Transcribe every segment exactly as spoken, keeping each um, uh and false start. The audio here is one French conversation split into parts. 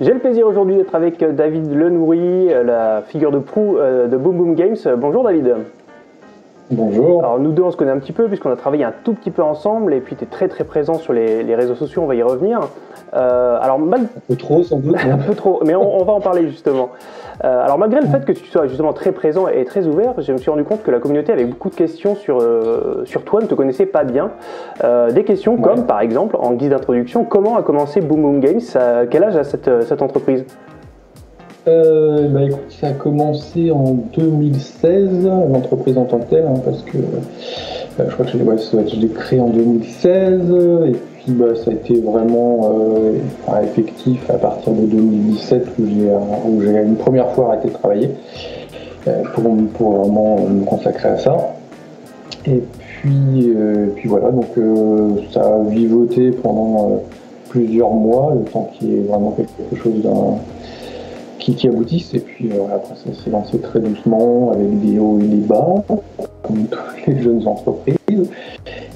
J'ai le plaisir aujourd'hui d'être avec David Lenoury, la figure de proue de Boom Boom Games. Bonjour David. Bonjour. Alors nous deux on se connaît un petit peu puisqu'on a travaillé un tout petit peu ensemble et puis tu es très très présent sur les, les réseaux sociaux, on va y revenir. Euh, alors mal... Un peu trop sans doute. Un peu trop, mais on, on va en parler justement. Euh, alors malgré le fait que tu sois justement très présent et très ouvert, je me suis rendu compte que la communauté avait beaucoup de questions sur, euh, sur toi, ne te connaissait pas bien. Euh, des questions ouais. comme par exemple, en guise d'introduction, comment a commencé Boom Boom Games, à quel âge a cette, cette entreprise? Euh, bah écoute, ça a commencé en deux mille seize, l'entreprise en tant que telle, hein, parce que euh, je crois que je l'ai ouais, créé en deux mille seize, et puis bah, ça a été vraiment euh, enfin, effectif à partir de deux mille dix-sept où j'ai une première fois arrêté de travailler euh, pour, pour vraiment me consacrer à ça. Et puis, euh, puis voilà, donc euh, ça a vivoté pendant euh, plusieurs mois, le temps qu'il y ait vraiment quelque chose d'un... Qui, qui aboutissent, et puis euh, après ça s'est lancé très doucement avec des hauts et des bas, comme toutes les jeunes entreprises.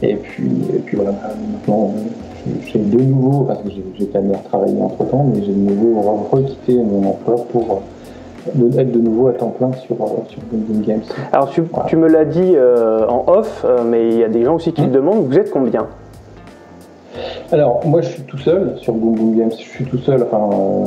Et puis, et puis voilà, maintenant j'ai de nouveau, parce que j'ai pas mal travaillé entre temps, mais j'ai de nouveau requitté mon emploi pour euh, être de nouveau à temps plein sur, euh, sur Boom Boom Games. Alors tu, voilà. tu me l'as dit euh, en off, euh, mais il y a des gens aussi qui mmh. te demandent, vous êtes combien ? Alors moi je suis tout seul sur Boom Boom Games, je suis tout seul, enfin. Euh,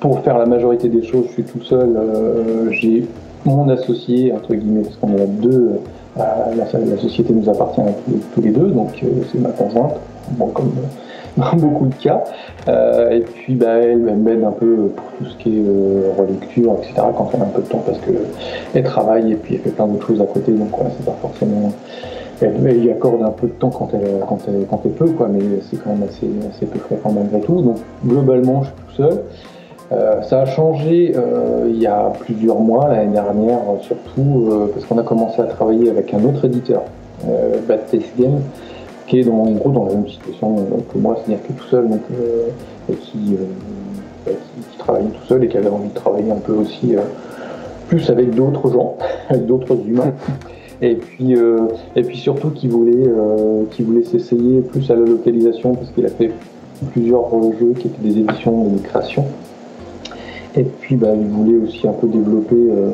Pour faire la majorité des choses, je suis tout seul, euh, j'ai mon associé, entre guillemets, parce qu'on est à deux, euh, la, la société nous appartient à tous, tous les deux, donc euh, c'est ma conjointe, bon, comme euh, dans beaucoup de cas, euh, et puis bah, elle m'aide un peu pour tout ce qui est euh, relecture, et cetera, quand elle a un peu de temps, parce qu'elle travaille et puis elle fait plein d'autres choses à côté, donc voilà, c'est pas forcément... Elle, elle y accorde un peu de temps quand elle, quand elle, quand elle peut, quoi, mais c'est quand même assez, assez peu fréquent malgré tout. Donc globalement, je suis tout seul. Euh, ça a changé euh, il y a plusieurs mois, l'année dernière surtout, euh, parce qu'on a commencé à travailler avec un autre éditeur, euh, Bad Taste Games, qui est dans, en gros dans la même situation que moi, c'est-à-dire que tout seul, donc, euh, et qui, euh, qui, qui travaille tout seul et qui avait envie de travailler un peu aussi euh, plus avec d'autres gens, avec d'autres humains. Et puis, euh, et puis surtout qu'il voulait, euh, qu'il voulait s'essayer plus à la localisation parce qu'il a fait plusieurs jeux qui étaient des éditions, des créations. Et puis bah, il voulait aussi un peu développer euh,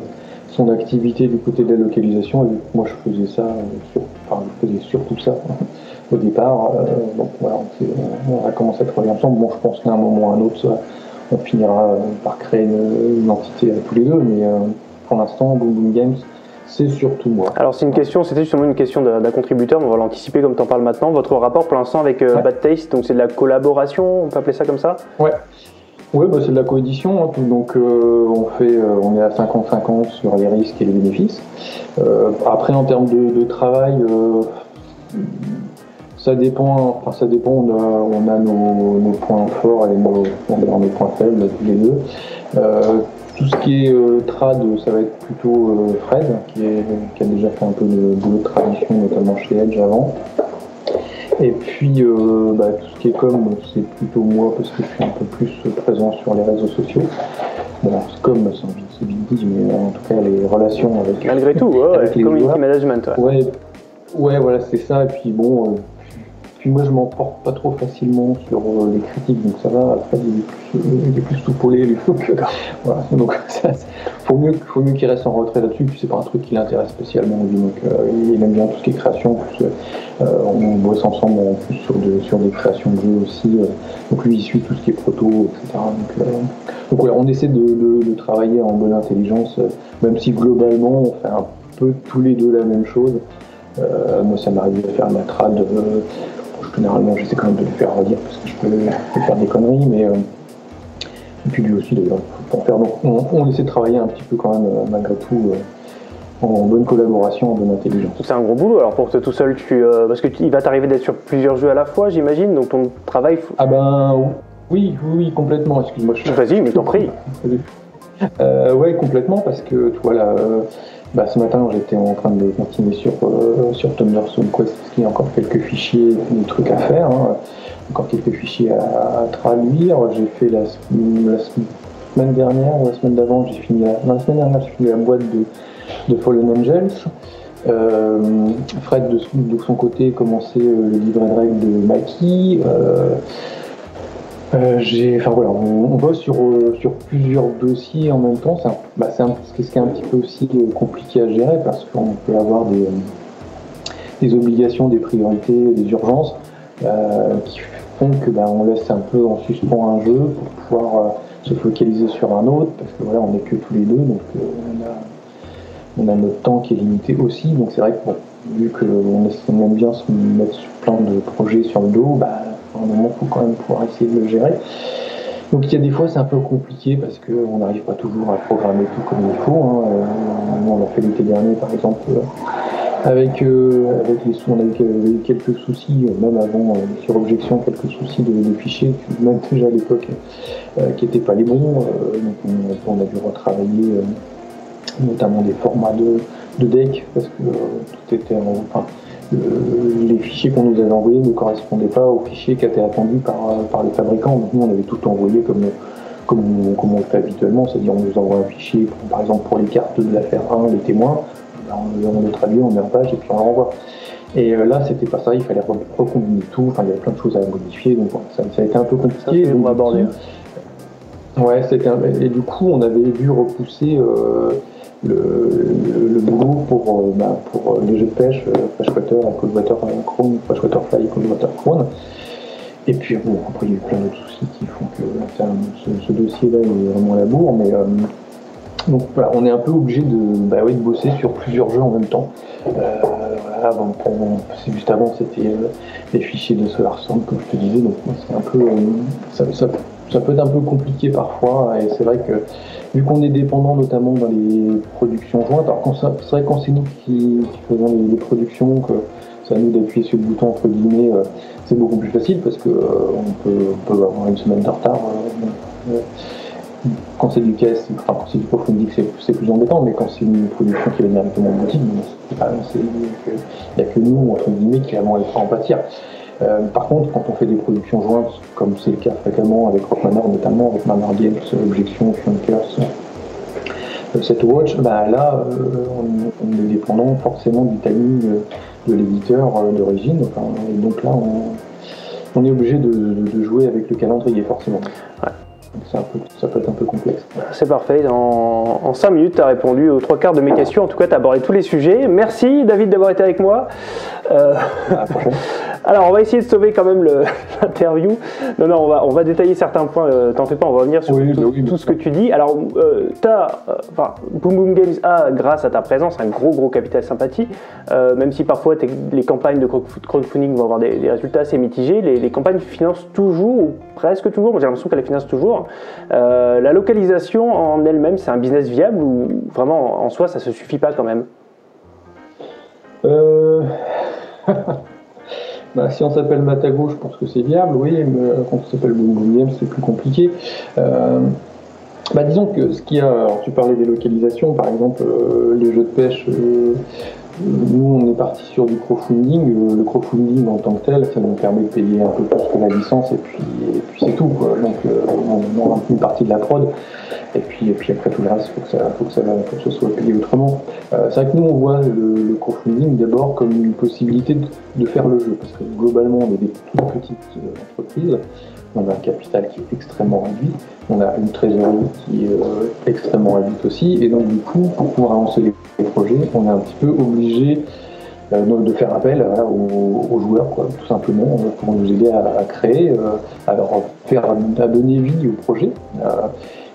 son activité du côté de la localisation. Et moi je faisais ça, euh, sur, enfin je faisais surtout ça hein, au départ. Euh, donc voilà, on, on a commencé à travailler ensemble. Bon, je pense qu'à un moment ou à un autre, ça, on finira euh, par créer une, une entité euh, tous les deux. Mais euh, pour l'instant, Boom Boom Games. C'est surtout moi. Alors c'est une question, c'était justement une question d'un contributeur, mais on va l'anticiper comme tu en parles maintenant. Votre rapport pour l'instant avec euh, ouais. Bad Taste, donc c'est de la collaboration, on peut appeler ça comme ça? Ouais, ouais bah, c'est de la coédition, hein, donc euh, on, fait, euh, on est à cinquante cinquante sur les risques et les bénéfices. Euh, après en termes de, de travail, euh, ça dépend, enfin, ça dépend, on a, on a nos, nos points forts et nos, on a nos points faibles, tous les deux. Euh, Tout ce qui est euh, trad, ça va être plutôt euh, Fred, qui, est, qui a déjà fait un peu de boulot de tradition, notamment chez Edge avant. Et puis euh, bah, tout ce qui est com, c'est plutôt moi, parce que je suis un peu plus présent sur les réseaux sociaux. Bon, com, c'est vite dit, mais en tout cas les relations avec... Malgré tout, ouais, avec ouais, les community management. Ouais, ouais, ouais voilà, c'est ça. Et puis bon, euh, puis moi je m'emporte pas trop facilement sur euh, les critiques, donc ça va, Fred il est plus, il est plus soupolé, lui, donc euh, voilà, donc ça, faut mieux, faut mieux qu'il reste en retrait là-dessus, puis c'est pas un truc qui l'intéresse spécialement, donc euh, il aime bien tout ce qui est création, plus, euh, on bosse ensemble en plus sur, de, sur des créations de jeux aussi, euh, donc lui il suit tout ce qui est proto, et cetera. Donc, euh, donc voilà, on essaie de, de, de travailler en bonne intelligence, euh, même si globalement on fait un peu tous les deux la même chose, euh, moi ça m'arrive de faire ma trad, euh, généralement j'essaie quand même de le faire redire parce que je peux, je peux faire des conneries, mais euh, et puis lui aussi d'ailleurs pour faire, donc on, on essaie de travailler un petit peu quand même euh, malgré tout euh, en bonne collaboration, en bonne intelligence. C'est un gros boulot alors pour toi tout seul, tu euh, parce que tu, il va t'arriver d'être sur plusieurs jeux à la fois j'imagine, donc ton travail faut... Ah ben oui oui, oui complètement, excuse-moi je... Vas-y mais t'en prie. Euh, ouais complètement parce que tu vois là euh, bah, ce matin j'étais en train de continuer sur, euh, sur Thunderstone Quest parce qu'il y a encore quelques fichiers, des trucs à faire, hein. Encore quelques fichiers à, à traduire. J'ai fait la, la semaine dernière ou la semaine d'avant, j'ai fini la, non, la semaine dernière j'ai fini la boîte de, de Fallen Angels. Euh, Fred de, de son côté commençait euh, le livret de règles de Maki. Euh, Euh, j'ai, enfin voilà, on, on bosse sur, euh, sur plusieurs dossiers en même temps. C'est, un, bah, c'est un, ce qui est un petit peu aussi compliqué à gérer parce qu'on peut avoir des, des obligations, des priorités, des urgences euh, qui font que bah, on laisse un peu en suspens un jeu pour pouvoir euh, se focaliser sur un autre parce que voilà, on n'est que tous les deux, donc euh, on, a, on a notre temps qui est limité aussi. Donc c'est vrai que bon, vu qu'on on aime bien se mettre sur plein de projets sur le dos, bah, à un moment, il faut quand même pouvoir essayer de le gérer. Donc il y a des fois, c'est un peu compliqué parce qu'on n'arrive pas toujours à programmer tout comme il faut. Hein. Euh, on l'a fait l'été dernier, par exemple, euh, avec, euh, avec les sous, on a eu quelques soucis, euh, même avant, euh, sur Objection, quelques soucis de, de fichiers, même déjà à l'époque, euh, qui n'étaient pas les bons. Euh, donc on, on a dû retravailler euh, notamment des formats de, de deck parce que euh, tout était en... Enfin, Euh, les fichiers qu'on nous avait envoyés ne correspondaient pas aux fichiers qui étaient attendus par, par les fabricants. Donc nous, on avait tout envoyé comme, comme, comme on le fait habituellement, c'est-à-dire on nous envoie un fichier, pour, par exemple pour les cartes de l'affaire un, les témoins, ben on, on le traduit, on met en page et puis on le renvoie. Et euh, là, c'était pas ça, il fallait recombiner tout, enfin il y avait plein de choses à modifier, donc voilà, ça, ça a été un peu compliqué. On abordé. Ouais, c'était un... et du coup, on avait dû repousser... Euh... Le, le, le boulot pour, euh, bah, pour les jeux de pêche, euh, Freshwater, Coldwater Crown, Freshwater Fly, Coldwater Crown. Et puis bon, après il y a eu plein d'autres soucis qui font que là, ce, ce dossier-là il est vraiment à la bourre, mais euh, donc voilà, on est un peu obligé de, bah, ouais, de bosser sur plusieurs jeux en même temps. Euh, voilà, avant, pour, c'est juste avant c'était euh, les fichiers de Solar Storm comme je te disais, donc c'est un peu euh, ça, ça, ça peut être un peu compliqué parfois, et c'est vrai que vu qu'on est dépendant notamment dans les productions jointes, alors quand ça, c'est vrai quand c'est nous qui, qui faisons les, les productions, que ça nous d'appuyer sur le bouton entre guillemets, euh, c'est beaucoup plus facile parce qu'on euh, peut, on peut avoir une semaine de retard. Euh, euh, quand c'est du caisse, enfin quand c'est du crowdfunding, c'est, c'est plus embêtant, mais quand c'est une production qui va directement en boutique, il n'y a que nous entre guillemets qui allons en pâtir. Euh, par contre, quand on fait des productions jointes, comme c'est le cas fréquemment avec Rock Manor, notamment avec Manor Games, Objection, Few and Cursed, euh, Set a Watch, bah là, euh, on, on est dépendant forcément du timing de, de l'éditeur euh, d'origine. Enfin, et donc là, on, on est obligé de, de, de jouer avec le calendrier, forcément. Ouais. Donc c'est un peu, ça peut être un peu complexe. C'est parfait. En, en cinq minutes, tu as répondu aux trois quarts de mes questions. En tout cas, tu as abordé tous les sujets. Merci, David, d'avoir été avec moi. Euh... À la prochaine. Alors, on va essayer de sauver quand même le, l'interview. Non, non, on va, on va détailler certains points. Euh, t'en fais pas, on va revenir sur oui, tout, bah oui, tout ce que tu dis. Alors, euh, t'as, euh, enfin, Boom Boom Games a, grâce à ta présence, un gros, gros capital sympathie. Euh, même si parfois les campagnes de crowdfunding vont avoir des, des résultats assez mitigés, les, les campagnes financent toujours, ou presque toujours, moi j'ai l'impression qu'elles les financent toujours. Euh, la localisation en elle-même, c'est un business viable ou vraiment en soi, ça se suffit pas quand même? Euh... Bah, si on s'appelle Matagot, je pense que c'est viable, oui, mais quand on s'appelle Boom Boom Games, c'est plus compliqué. Euh, bah, disons que ce qu'il y a, alors, tu parlais des localisations, par exemple, euh, les jeux de pêche, euh, nous on est parti sur du crowdfunding. Euh, le crowdfunding en tant que tel, ça nous permet de payer un peu plus que la licence, et puis, et puis c'est tout, quoi. Donc euh, on, on a une partie de la prod, et puis, et puis après tout le reste, il faut que ça, faut que ça faut que ce soit payé autrement. Euh, c'est vrai que nous, on voit le, le crowdfunding d'abord comme une possibilité de, de faire le jeu, parce que globalement, on est des toutes petites entreprises, on a un capital qui est extrêmement réduit, on a une trésorerie qui est euh, extrêmement réduite aussi, et donc du coup, pour pouvoir avancer les projets, on est un petit peu obligé euh, de faire appel voilà, aux, aux joueurs, quoi, tout simplement, pour nous aider à, à créer, euh, à leur faire, à donner vie au projet. Euh,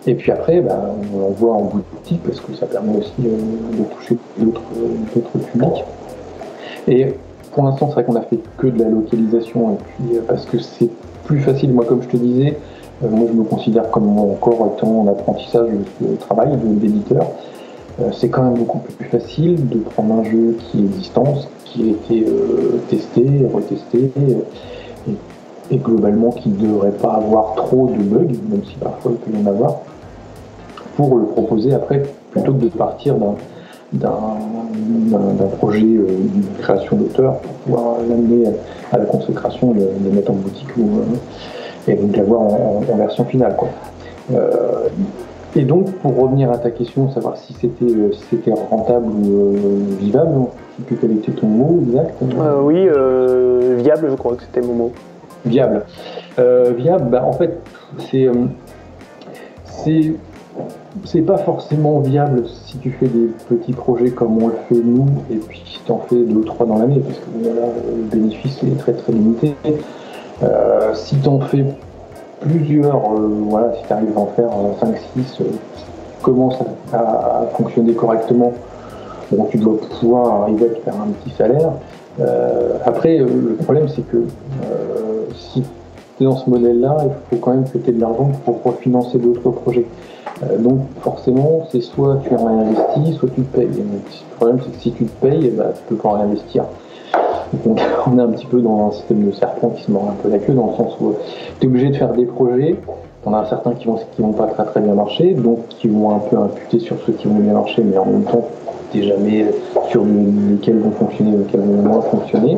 Et puis après, bah, on l'envoie en boutique parce que ça permet aussi euh, de toucher d'autres, d'autres publics. Et pour l'instant, c'est vrai qu'on a fait que de la localisation, et puis, euh, parce que c'est plus facile. Moi, comme je te disais, euh, moi je me considère comme moi encore étant en apprentissage de travail de, d'éditeur. Euh, c'est quand même beaucoup plus facile de prendre un jeu qui est existant, qui a été euh, testé, retesté. Et, et globalement qui ne devrait pas avoir trop de bugs, même si parfois il peut y en avoir, pour le proposer après, plutôt que de partir d'un, d'un, d'un, d'un projet euh, d'une création d'auteur pour pouvoir l'amener à la consécration, le, le mettre en boutique ou, euh, et donc l'avoir en, en version finale, quoi. Euh, et donc pour revenir à ta question, savoir si c'était, euh, si c'était rentable ou euh, vivable, je ne sais plus quel était ton mot exact. Euh, oui, euh, viable, je crois que c'était mon mot. Viable. Euh, viable, bah, en fait, c'est c'est c'est pas forcément viable si tu fais des petits projets comme on le fait nous, et puis si t'en fais deux ou trois dans l'année, parce que voilà, le bénéfice est très très limité. Euh, si t'en fais plusieurs, euh, voilà, si t'arrives à en faire cinq six, euh, commence à, à, à fonctionner correctement, bon, tu dois pouvoir arriver à te faire un petit salaire. Euh, après, le problème c'est que euh, si t'es dans ce modèle-là, il faut quand même que t'aies de l'argent pour pouvoir financer d'autres projets. Donc forcément, c'est soit tu réinvestis, soit tu te payes. Le problème, c'est que si tu te payes, bah, tu peux pas réinvestir. Donc on est un petit peu dans un système de serpent qui se mord un peu la queue, dans le sens où tu es obligé de faire des projets. T'en as certains qui vont, qui vont pas très très bien marcher, donc qui vont un peu imputer sur ceux qui vont bien marcher, mais en même temps, t'es jamais sûr de lesquels vont fonctionner, lesquels vont moins fonctionner.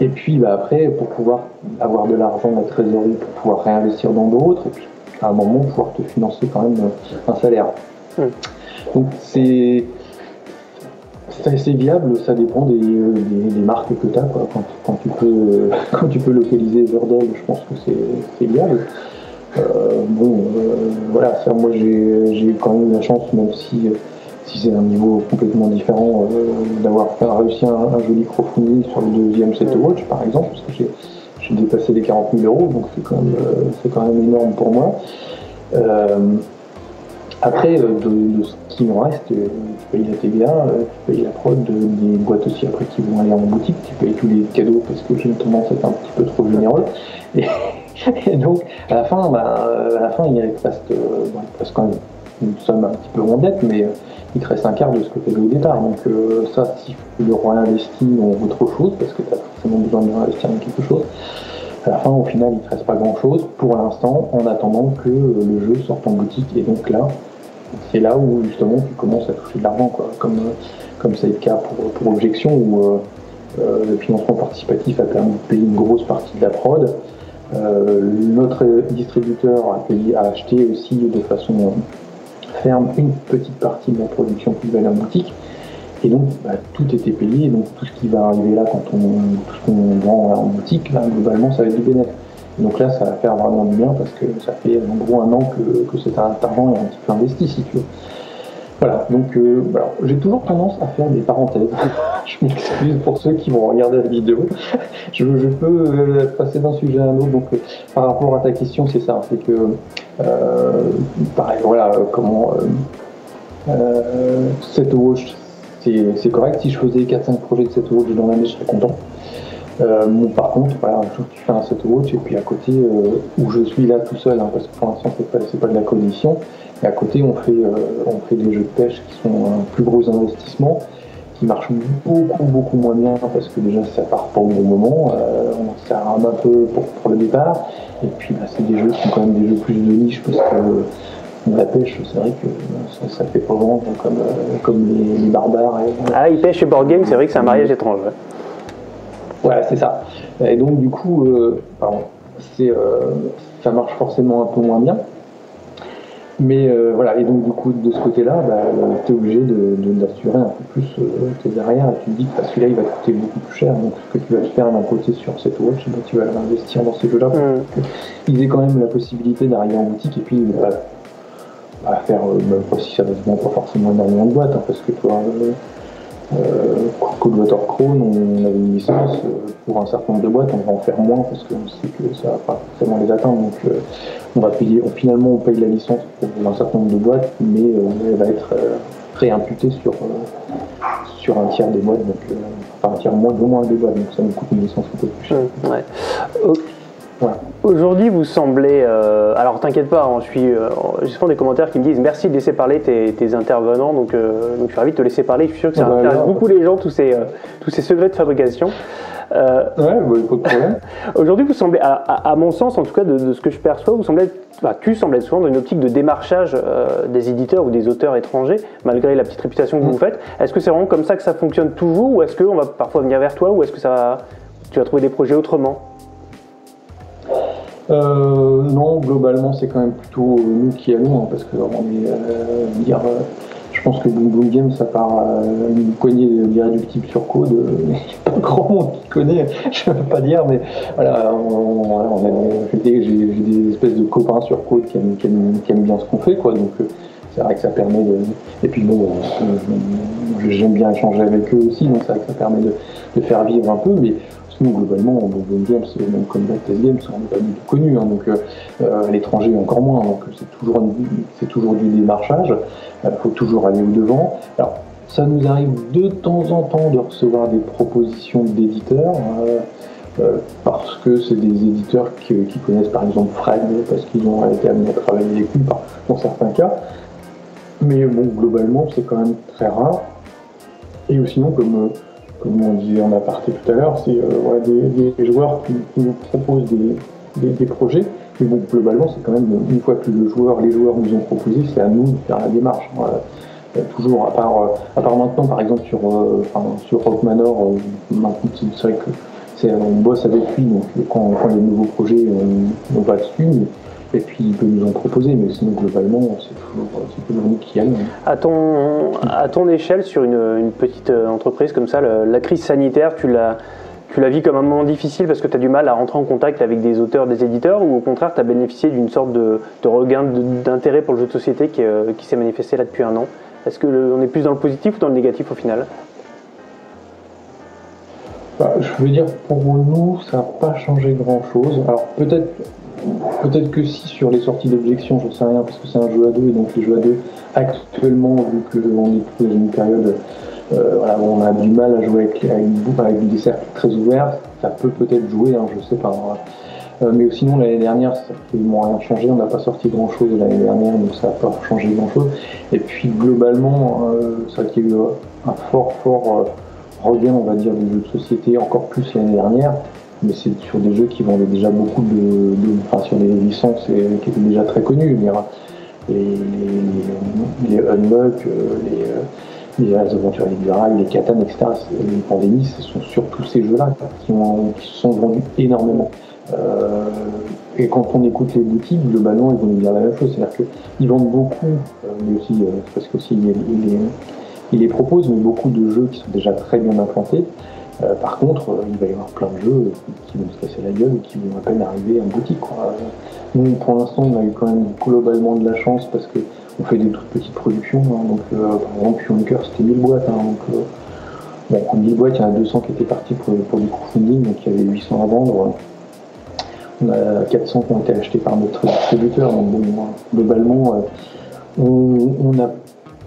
Et puis bah, après, pour pouvoir avoir de l'argent, de la trésorerie, pour pouvoir réinvestir dans d'autres, et puis à un moment pouvoir te financer quand même un salaire. Mmh. Donc c'est, c'est assez viable, ça dépend des, des, des marques que tu as. Quand, quand, tu peux, quand tu peux localiser Verdeil, je pense que c'est, c'est viable. Euh, bon, euh, voilà, ça, moi j'ai, j'ai quand même eu la chance, même si, si c'est un niveau complètement différent, euh, d'avoir fait, réussi un, un joli crowdfunding sur le deuxième Set a Watch par exemple, parce que j'ai, j'ai dépassé les quarante mille euros, donc c'est quand même, euh, c'est quand même énorme pour moi. Euh, après, de, de ce qui nous reste, tu payes la T V A, tu payes la prod, des boîtes aussi après qui vont aller en boutique, tu payes tous les cadeaux parce que j'ai tendance à être un petit peu trop généreux. Et, et donc, à la fin, bah, à la fin il reste, euh, bon, il reste quand même une somme un petit peu rondette, mais euh, il te reste un quart de ce que tu as au départ. Donc euh, ça, si tu le réinvestis dans autre chose, parce que tu as forcément besoin de réinvestir dans quelque chose, à la fin, au final, il ne te reste pas grand-chose pour l'instant, en attendant que euh, le jeu sorte en boutique. Et donc là, c'est là où justement tu commences à toucher de l'argent, quoi. Comme, comme ça a été le cas pour, pour Objection, où euh, euh, le financement participatif a permis de payer une grosse partie de la prod. Euh, notre distributeur a, payé, a acheté aussi de façon euh, ferme une petite partie de la production qui devait aller en boutique. Et donc, bah, tout était payé, et donc tout ce qui va arriver là, quand on, tout ce qu'on vend en boutique, là, globalement, ça va être du bénéfice. Donc là, ça va faire vraiment du bien, parce que ça fait en gros un an que, que cet argent est un petit peu investi, si tu veux. Voilà, donc euh, alors, j'ai toujours tendance à faire des parenthèses. Je m'excuse pour ceux qui vont regarder la vidéo. Je, je peux euh, passer d'un sujet à un autre. Donc euh, par rapport à ta question, c'est ça, c'est que euh, pareil, voilà, comment euh, euh, Set a Watch, c'est, c'est correct. Si je faisais quatre cinq projets de Set a Watch dans l'année, je serais content. Euh, bon, par contre, voilà, je fais un Set a Watch, et puis à côté, euh, où je suis là tout seul, hein, parce que pour l'instant, c'est pas, c'est pas de la condition. Et à côté, on fait, euh, on fait des jeux de pêche qui sont un plus gros investissement, qui marchent beaucoup, beaucoup moins bien, parce que déjà, ça part pas au bon moment, euh, ça rame un peu pour, pour le départ. Et puis, bah, c'est des jeux qui sont quand même des jeux plus de niche, parce que euh, la pêche, c'est vrai que ça, ça fait pas vendre comme, euh, comme les, les barbares. Et, euh, ah, ils pêchent chez Board Game, c'est vrai que c'est un mariage étrange. Ouais. Voilà, c'est ça. Et donc, du coup, euh, pardon, c'est, euh, ça marche forcément un peu moins bien. Mais euh, voilà, et donc du coup, de ce côté-là, bah, tu es obligé de, de, d'assurer un peu plus euh, tes arrières, et tu te dis que bah, celui-là, il va te coûter beaucoup plus cher, donc ce que tu vas te faire d'un côté sur cette watch, bah, tu vas investir dans ces jeux-là pour mmh. qu'ils aient quand même la possibilité d'arriver en boutique, et puis bah, bah, faire, euh, bah, pas si ça va se vendre pas forcément énormément de boîtes, hein, parce que toi, Codwater Crown, on avait une licence euh, pour un certain nombre de boîtes, on va en faire moins parce qu'on sait que ça va pas forcément les atteindre, donc euh, on va payer, finalement on paye la licence pour un certain nombre de boîtes, mais euh, elle va être euh, réimputée sur, euh, sur un tiers des boîtes, donc euh, enfin un tiers moins de moins des boîtes, donc ça nous coûte une licence un peu plus chère. Mmh, ouais. oh. Voilà. Aujourd'hui, vous semblez. Euh, alors, t'inquiète pas, hein, je suis. Euh, j'ai souvent des commentaires qui me disent merci de laisser parler tes, tes intervenants, donc, euh, donc je suis ravi de te laisser parler. Je suis sûr que ça bah, intéresse là, beaucoup les gens, tous ces, euh, tous ces secrets de fabrication. Euh, ouais, bah, pas de problème. Aujourd'hui, vous semblez, à, à, à mon sens, en tout cas de, de ce que je perçois, vous semblez. Enfin, tu semblais souvent dans une optique de démarchage euh, des éditeurs ou des auteurs étrangers, malgré la petite réputation que mmh. vous faites. Est-ce que c'est vraiment comme ça que ça fonctionne toujours, ou est-ce qu'on va parfois venir vers toi, ou est-ce que ça, tu vas trouver des projets autrement? Euh, non, globalement, c'est quand même plutôt nous qui allons, hein, parce que on est, euh, dire, euh, je Je pense que Boom Boom Games, à part euh, une poignée d'irréductibles sur code, il n'y a pas grand monde qui connaît, je ne veux pas dire, mais voilà, j'ai des espèces de copains sur code qui aiment, qui aiment, qui aiment bien ce qu'on fait, quoi, donc euh, c'est vrai que ça permet de... Et puis bon, euh, j'aime bien échanger avec eux aussi, donc c'est vrai que ça permet de, de faire vivre un peu, mais... Nous, globalement, Boom Boom Games, même comme Bad Taste Games, on n'est pas du tout connu, hein, donc euh, à l'étranger encore moins, donc c'est toujours, toujours du démarchage, il euh, faut toujours aller au-devant. Alors, ça nous arrive de temps en temps de recevoir des propositions d'éditeurs, euh, euh, parce que c'est des éditeurs qui, qui connaissent par exemple Fred, parce qu'ils ont été amenés à travailler avec lui dans certains cas, mais bon, globalement, c'est quand même très rare, et sinon, comme... Euh, comme on disait en aparté tout à l'heure, c'est euh, ouais, des, des joueurs qui, qui nous proposent des, des, des projets, mais bon, globalement, c'est quand même une fois que le joueur, les joueurs nous ont proposé, c'est à nous de faire la démarche. Voilà. Euh, toujours, à part, euh, à part maintenant, par exemple, sur, euh, enfin, sur Rock Manor, euh, maintenant, c'est vrai qu'on bosse avec lui, donc quand, quand les nouveaux projets, on, on va dessus. Mais, et puis il peut nous en proposer, mais sinon globalement c'est toujours, toujours nous qui allons. À ton, à ton échelle, sur une, une petite entreprise comme ça, le, la crise sanitaire, tu la, tu la vis comme un moment difficile parce que tu as du mal à rentrer en contact avec des auteurs, des éditeurs, ou au contraire tu as bénéficié d'une sorte de, de regain d'intérêt pour le jeu de société qui, euh, qui s'est manifesté là depuis un an? Est-ce qu'on est plus dans le positif ou dans le négatif au final? Bah, je veux dire, pour nous, ça n'a pas changé grand-chose. Alors peut-être... Peut-être que si sur les sorties d'objection, j'en sais rien parce que c'est un jeu à deux et donc les jeux à deux actuellement, vu qu'on est dans une période euh, voilà, on a du mal à jouer avec, avec, avec des cercles très ouverts, ça peut peut-être jouer, hein, je sais pas. Hein. Euh, mais sinon l'année dernière, ça n'a rien changé, on n'a pas sorti grand chose l'année dernière, donc ça n'a pas changé grand chose. Et puis globalement, euh, c'est vrai qu'il y a eu un fort fort euh, regain, on va dire, du jeu de société, encore plus l'année dernière. Mais c'est sur des jeux qui vendaient déjà beaucoup de, de enfin sur des licences et, qui étaient déjà très connues, les les les Unlock, les les Aventuriers du Graal, les Catan, et cetera. Les pandémies, ce sont surtout ces jeux-là qui ont qui se sont vendus énormément. Euh, et quand on écoute les boutiques, globalement, ils vont nous dire la même chose, c'est-à-dire qu'ils vendent beaucoup, mais aussi parce que aussi ils, ils, ils les proposent, mais beaucoup de jeux qui sont déjà très bien implantés. Euh, par contre, euh, il va y avoir plein de jeux qui vont se casser la gueule et qui vont à peine arriver en boutique, quoi. Nous, pour l'instant, on a eu quand même globalement de la chance parce qu'on fait des toutes petites productions. Hein, donc, euh, par exemple, Few and Cursed, c'était mille boîtes. Hein, donc, euh, bon, mille boîtes, il y en a deux cents qui étaient partis pour, pour du crowdfunding, donc il y avait huit cents à vendre. On a quatre cents qui ont été achetés par notre distributeur. Donc, bon, globalement, euh, on n'a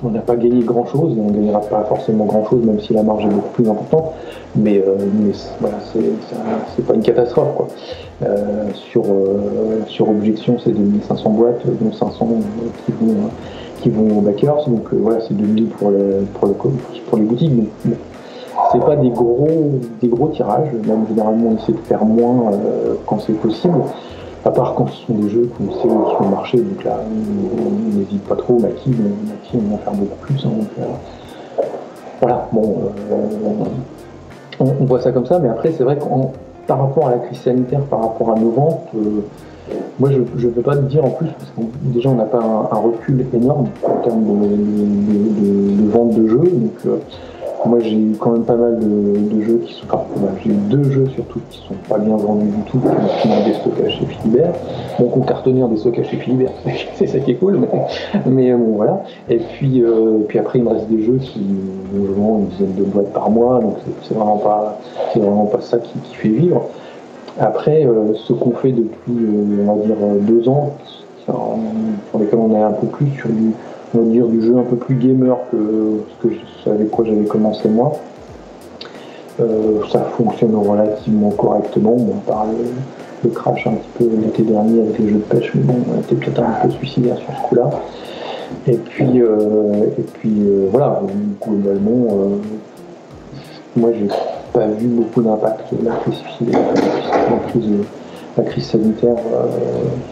on n'a pas gagné grand-chose, on ne gagnera pas forcément grand-chose, même si la marge est beaucoup plus importante. Mais, euh, mais voilà, c'est pas une catastrophe, quoi. Euh, sur, euh, sur Objection, c'est deux mille cinq cents boîtes, dont cinq cents qui vont, qui vont aux backers. Donc euh, voilà, c'est deux mille pour, le, pour, le, pour les boutiques. Donc c'est pas des gros, des gros tirages. Même généralement, on essaie de faire moins euh, quand c'est possible. À part quand ce sont des jeux qu'on sait sur le marché, donc là, on n'hésite pas trop. Maki, Maki, on en fait beaucoup plus. Hein, donc, euh, voilà, bon... Euh, on, On voit ça comme ça, mais après c'est vrai que par rapport à la crise sanitaire, par rapport à nos ventes, euh, moi je ne peux pas te dire en plus, parce que déjà on n'a pas un, un recul énorme en termes de, de, de, de vente de jeux, donc euh, moi j'ai eu quand même pas mal de, de jeux qui sont, enfin j'ai eu deux jeux surtout qui sont pas bien vendus du tout, qui ont des stockages chez Philibert, donc on cartonnait des stockages chez Philibert, c'est ça qui est cool, mais, mais bon voilà, et puis, euh, puis après il me reste des jeux qui je vends une dizaine de boîtes par mois, donc c'est vraiment pas c'est vraiment pas ça qui, qui fait vivre. Après euh, ce qu'on fait depuis euh, on va dire deux ans, sur lesquels on est un peu plus sur du on va dire du jeu un peu plus gamer que ce que avec quoi j'avais commencé moi. Euh, ça fonctionne relativement correctement. Bon, on parle de crash un petit peu l'été dernier avec les jeux de pêche, mais bon, on était peut-être un peu suicidaire sur ce coup-là. Et puis, euh, et puis euh, voilà, globalement, euh, moi j'ai pas vu beaucoup d'impact de la crise, la crise, la crise sanitaire euh,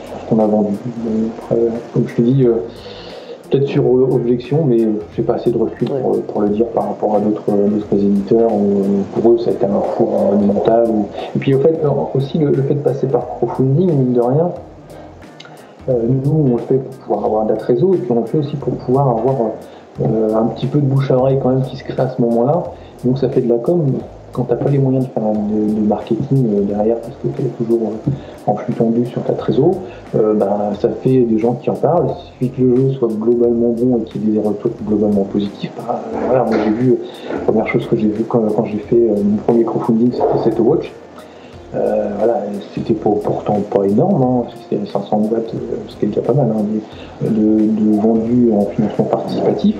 sur ce qu'on a vendu. Donc, après, comme je te dis, euh, peut-être sur Objection, mais j'ai pas assez de recul ouais. pour, pour le dire par rapport à d'autres éditeurs. Pour eux, ça a été un parcours monumental. Ou... Et puis, au fait, aussi, le, le fait de passer par crowdfunding, mine de rien, euh, nous, on le fait pour pouvoir avoir un date réseau, et puis on le fait aussi pour pouvoir avoir euh, un petit peu de bouche à oreille quand même qui se crée à ce moment-là. Donc ça fait de la com quand t'as pas les moyens de faire de, de marketing derrière parce que t'es toujours en flux tendu sur ta trésor, euh, bah, ça fait des gens qui en parlent. Il suffit que le jeu soit globalement bon et qu'il y ait des retours globalement positifs. Bah, voilà, moi j'ai vu, la première chose que j'ai vue quand, quand j'ai fait mon premier crowdfunding, c'était Set a Watch. Euh, voilà, c'était pour, pourtant pas énorme, hein, c'était cinq cents watts, ce qui est déjà pas mal, hein, mais de, de vendus en financement participatif.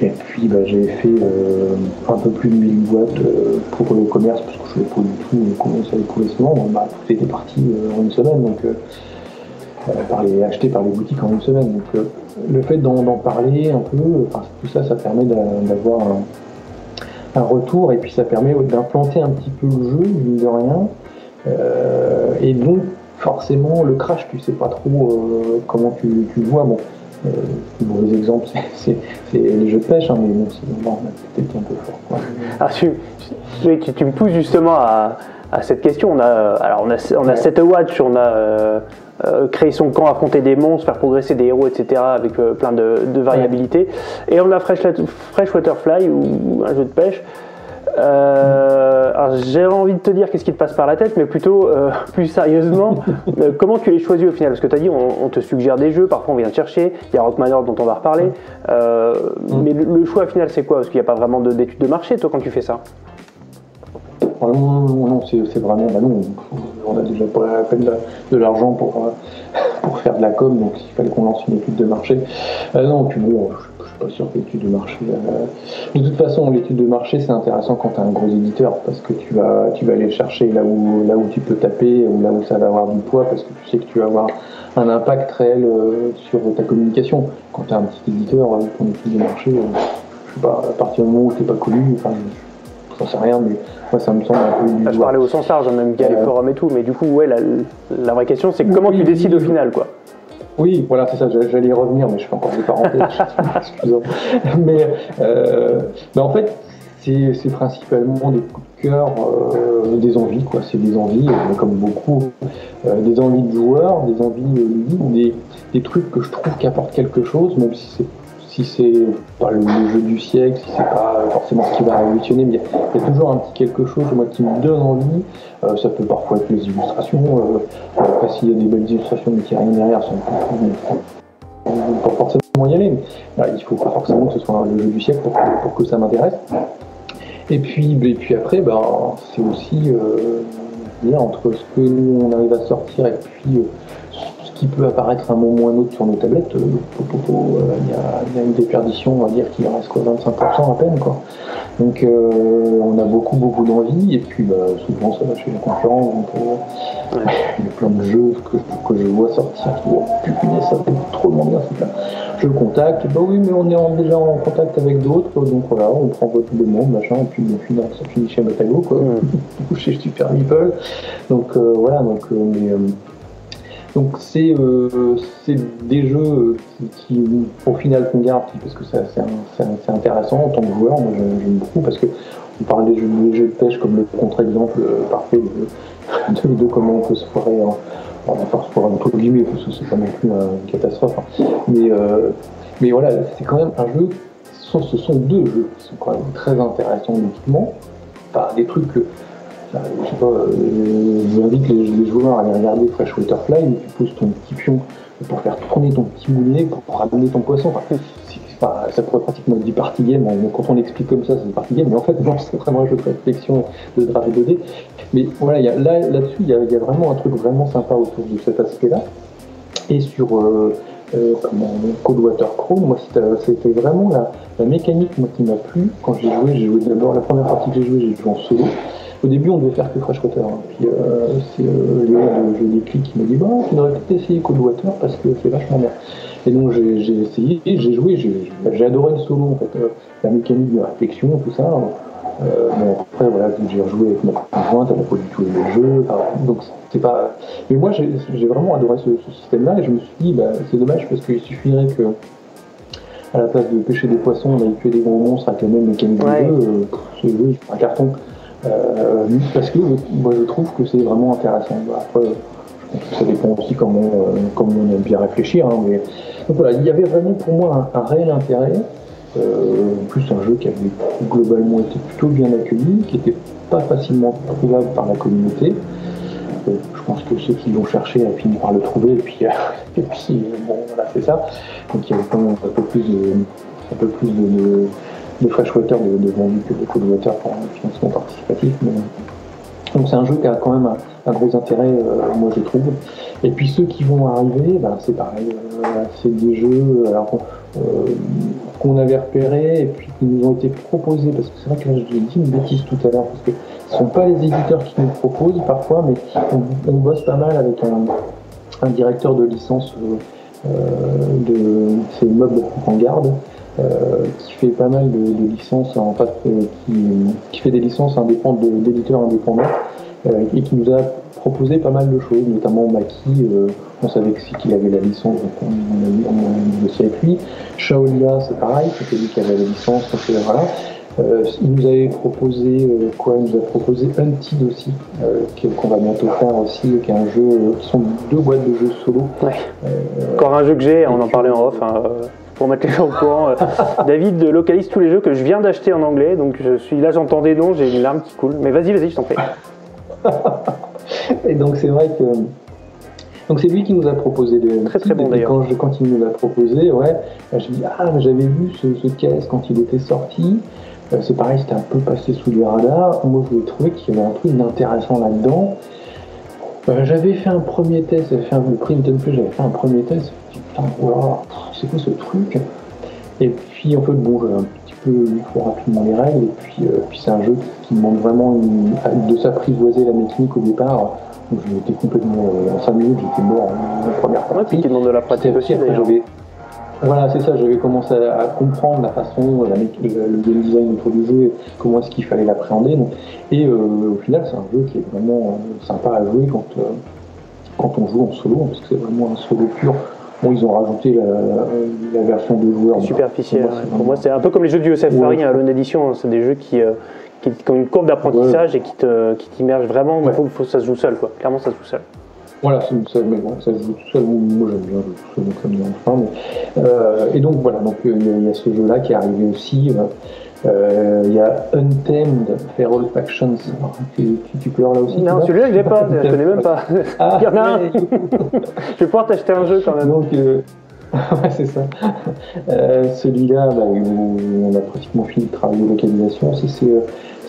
Et puis bah, j'ai fait euh, un peu plus de mille watts euh, pour le commerce, parce que je ne savais pas du tout comment ça allait couler ce moment. Bah, tout était parti euh, en une semaine, donc euh, par les, acheté par les boutiques en une semaine. Donc euh, le fait d'en, d'en parler un peu, enfin, tout ça, ça permet d'avoir un, un retour, et puis ça permet d'implanter un petit peu le jeu, mine de rien. Euh, et donc forcément le crash, tu sais pas trop euh, comment tu, tu le vois. Bon, euh, les exemples c'est, c'est les jeux de pêche, hein, mais bon, c'est bon, peut-être un peu fort quoi. Ah, tu, tu, tu me pousses justement à, à cette question. On a, alors on a, on a ouais. Set a Watch, on a euh, euh, créé son camp, affronter des monstres, faire progresser des héros, et cetera avec euh, plein de, de variabilité. Ouais. Et on a Freshwater Fly ou un jeu de pêche. Euh, alors j'ai envie de te dire qu'est-ce qui te passe par la tête, mais plutôt euh, plus sérieusement, euh, comment tu les choisis au final? Parce que tu as dit, on, on te suggère des jeux, parfois on vient te chercher, il y a Rock Manor dont on va reparler, euh, mm. mais le, le choix au final c'est quoi? Parce qu'il n'y a pas vraiment de, d'études de marché, toi, quand tu fais ça. Ah non, non, non, c'est, c'est vraiment, bah non, on a déjà pas la peine de, de l'argent pour, euh, pour faire de la com, donc il fallait qu'on lance une étude de marché. Ah non, tu veux, sur l'étude de marché. De toute façon, l'étude de marché, c'est intéressant quand tu as un gros éditeur, parce que tu vas, tu vas aller chercher là où, là où tu peux taper, ou là où ça va avoir du poids, parce que tu sais que tu vas avoir un impact réel sur ta communication. Quand tu as un petit éditeur, ton étude de marché, je sais pas, à partir du moment où tu n'es pas connu, enfin, j'en sais rien, mais moi ça me semble un peu... Là, je parlais au sens large, même via euh... les forums et tout, mais du coup, ouais, la, la vraie question, c'est comment oui, tu décides au final, quoi. Oui, voilà, c'est ça, j'allais y revenir, mais je fais encore des parenthèses, excusez-moi. Mais euh, ben en fait, c'est, c'est principalement des coups de cœur, euh, des envies, quoi. C'est des envies, euh, comme beaucoup, euh, des envies de joueurs, des envies de des, des trucs que je trouve qui apportent quelque chose, même si c'est si c'est pas le jeu du siècle, si c'est pas forcément ce qui va révolutionner, mais il y, y a toujours un petit quelque chose moi, qui me donne envie. Euh, ça peut parfois être les illustrations, euh, après s'il y a des belles illustrations mais qu'il n'y a rien derrière, ça ne peut pas forcément y aller, mais bah, il faut pas forcément que ce soit le jeu du siècle pour que, pour que ça m'intéresse. Et puis, et puis après, ben, c'est aussi euh, dire, entre ce que nous on arrive à sortir et puis... Euh, qui peut apparaître un moment ou un autre sur nos tablettes, il euh, euh, y, y a une déperdition, on va dire qu'il reste quoi, vingt-cinq pour cent à peine, quoi. Donc euh, on a beaucoup beaucoup d'envie, et puis bah, souvent ça va chez les concurrents, donc euh, ouais. Il y a plein de jeux que, que je vois sortir, qui vont putain, ça fait trop de monde, c'est là. Je contacte, bah oui, mais on est en, déjà en contact avec d'autres, donc voilà, on prend votre demande, machin, et puis on finit, ça finit chez Matagot, quoi, ou chez Super Meeple, donc euh, voilà, donc euh, mais, euh, donc c'est, euh, c'est des jeux qui, qui au final qu'on garde parce que ça, c'est, un, c'est, un, c'est intéressant en tant que joueur, moi j'aime beaucoup parce que on parle des jeux, des jeux de pêche comme le contre-exemple euh, parfait de, de, de comment on peut se foirer en force pour un truc guillemets parce que c'est pas non plus une catastrophe. Hein. Mais, euh, mais voilà, c'est quand même un jeu, ce sont, ce sont deux jeux qui sont quand même très intéressants uniquement, enfin des trucs que. Je sais pas, euh, j'invite les, les joueurs à aller regarder Freshwater Fly où tu poses ton petit pion pour faire tourner ton petit moulinet, pour ramener ton poisson. Enfin, c'est, c'est, enfin, ça pourrait pratiquement être du party game, hein. Quand on l'explique comme ça, c'est du party game, mais en fait, non, c'est vraiment un jeu de réflexion de draft et de dés. Mais voilà, y a, là, là-dessus, il y, y a vraiment un truc vraiment sympa autour de cet aspect-là. Et sur euh, euh, Codwater Crow, moi, c'était vraiment la, la mécanique moi, qui m'a plu. Quand j'ai joué, j'ai joué d'abord, la première partie que j'ai joué, j'ai joué en solo. Au début, on devait faire que Freshwater. Hein. Puis euh, c'est euh, le jeu des clics qui m'a dit bah, tu devrais peut-être essayer Codwater parce que c'est vachement bien. Et donc j'ai, j'ai essayé, j'ai joué, j'ai, j'ai adoré le solo en fait, euh, la mécanique de réflexion, tout ça. Hein. Euh, bon, après, voilà, j'ai rejoué avec ma conjointe, elle n'a pas du tout aimé le jeu. Enfin, donc c'est pas. Mais moi, j'ai, j'ai vraiment adoré ce, ce système-là et je me suis dit bah, c'est dommage parce qu'il suffirait que, à la place de pêcher des poissons, on aille tuer des gros monstres avec la même mécanique de ouais. jeu. Euh, ce jeu, il fait un carton. Euh, parce que moi je trouve que c'est vraiment intéressant. Après, ça dépend aussi comment on, euh, comment on aime bien réfléchir. Hein, mais... Donc voilà, il y avait vraiment pour moi un, un réel intérêt. Euh, en plus, un jeu qui avait globalement été plutôt bien accueilli, qui n'était pas facilement trouvable par la communauté. Euh, je pense que ceux qui l'ont cherché ont fini par le trouver, et puis, euh, et puis bon, voilà, c'est ça. Donc il y avait quand même un peu plus de, un peu plus de, de, de freshwater de, de vendu que de coldwater pour un financement participatif. Mais... Donc c'est un jeu qui a quand même un, un gros intérêt, euh, moi je trouve. Et puis ceux qui vont arriver, ben, c'est pareil, euh, c'est des jeux alors, euh, qu'on avait repérés et puis qui nous ont été proposés, parce que c'est vrai que là je l'ai dit une bêtise tout à l'heure, parce que ce ne sont pas les éditeurs qui nous proposent parfois, mais on, on bosse pas mal avec un, un directeur de licence, euh, de, c'est Mob en garde, Euh, qui fait pas mal de, de licences, en fait, euh, qui, qui fait des licences indépendantes d'éditeurs indépendants, euh, et qui nous a proposé pas mal de choses, notamment Maki, euh, on savait que si qu'il avait la licence, donc on, on, on négociait avec lui. Shaolia, c'est pareil, c'était lui qui avait la licence, donc euh, voilà. Euh, il nous avait proposé euh, quoi Il nous a proposé Hunted aussi, euh, qu'on va bientôt faire aussi, qui est un jeu, euh, qui sont deux boîtes de jeux solo. Ouais. Euh, Encore un jeu que j'ai, on en parlait en off. Hein, euh... pour mettre les gens au courant, euh, David localise tous les jeux que je viens d'acheter en anglais, donc je suis là, j'entends des noms, j'ai une larme qui coule, mais vas-y, vas-y, je t'en prie. Et donc c'est vrai que donc c'est lui qui nous a proposé de très très bon d'ailleurs. Quand, je... quand il nous l'a proposé, ouais, je dis ah mais j'avais vu ce, ce caisse quand il était sorti, euh, c'est pareil, c'était un peu passé sous le radar. Moi je trouvais qu'il y avait un truc d'intéressant là-dedans. Euh, j'avais fait un premier test, j'avais fait un print and play, j'avais fait un premier test. Putain, wow, c'est quoi ce truc? Et puis en fait, bon, j'ai un petit peu lu trop rapidement les règles, et puis, euh, puis c'est un jeu qui demande vraiment une, de s'apprivoiser la mécanique au départ. Donc j'étais complètement, euh, en cinq minutes, j'étais mort en première partie. Qui demande de la pratique aussi, j'avais... Voilà, c'est ça, j'avais commencé à comprendre la façon, la, le, le game design autour du jeu, comment est-ce qu'il fallait l'appréhender. Et euh, au final, c'est un jeu qui est vraiment euh, sympa à jouer quand, euh, quand on joue en solo, parce que c'est vraiment un solo pur. Bon, ils ont rajouté la, la version de joueur superficielle. Pour moi, c'est, ouais. moi, c'est un peu comme les jeux du E S F Paris, ouais. à l'une édition. Hein. C'est des jeux qui, euh, qui, qui ont une courbe d'apprentissage, ouais. et qui, te, qui t'immergent vraiment. Il ouais. faut, faut ça se joue seul, quoi. Clairement, ça se joue seul. Voilà, ça, mais bon, ça se joue tout seul. Moi, j'aime bien jouer tout seul, donc ça me dérange pas. Mais, euh, et donc voilà, donc il euh, y, y a ce jeu-là qui est arrivé aussi. Il euh, y a Untamed, Feral Factions. Tu, tu, tu pleures là aussi? Non, celui-là je l'ai pas, je connais même pas. Ah, il y en a un. Je vais pouvoir t'acheter un jeu quand même. Donc, euh... ouais, c'est ça. Euh, celui-là, bah, on a pratiquement fini le travail de localisation. C'est, c'est,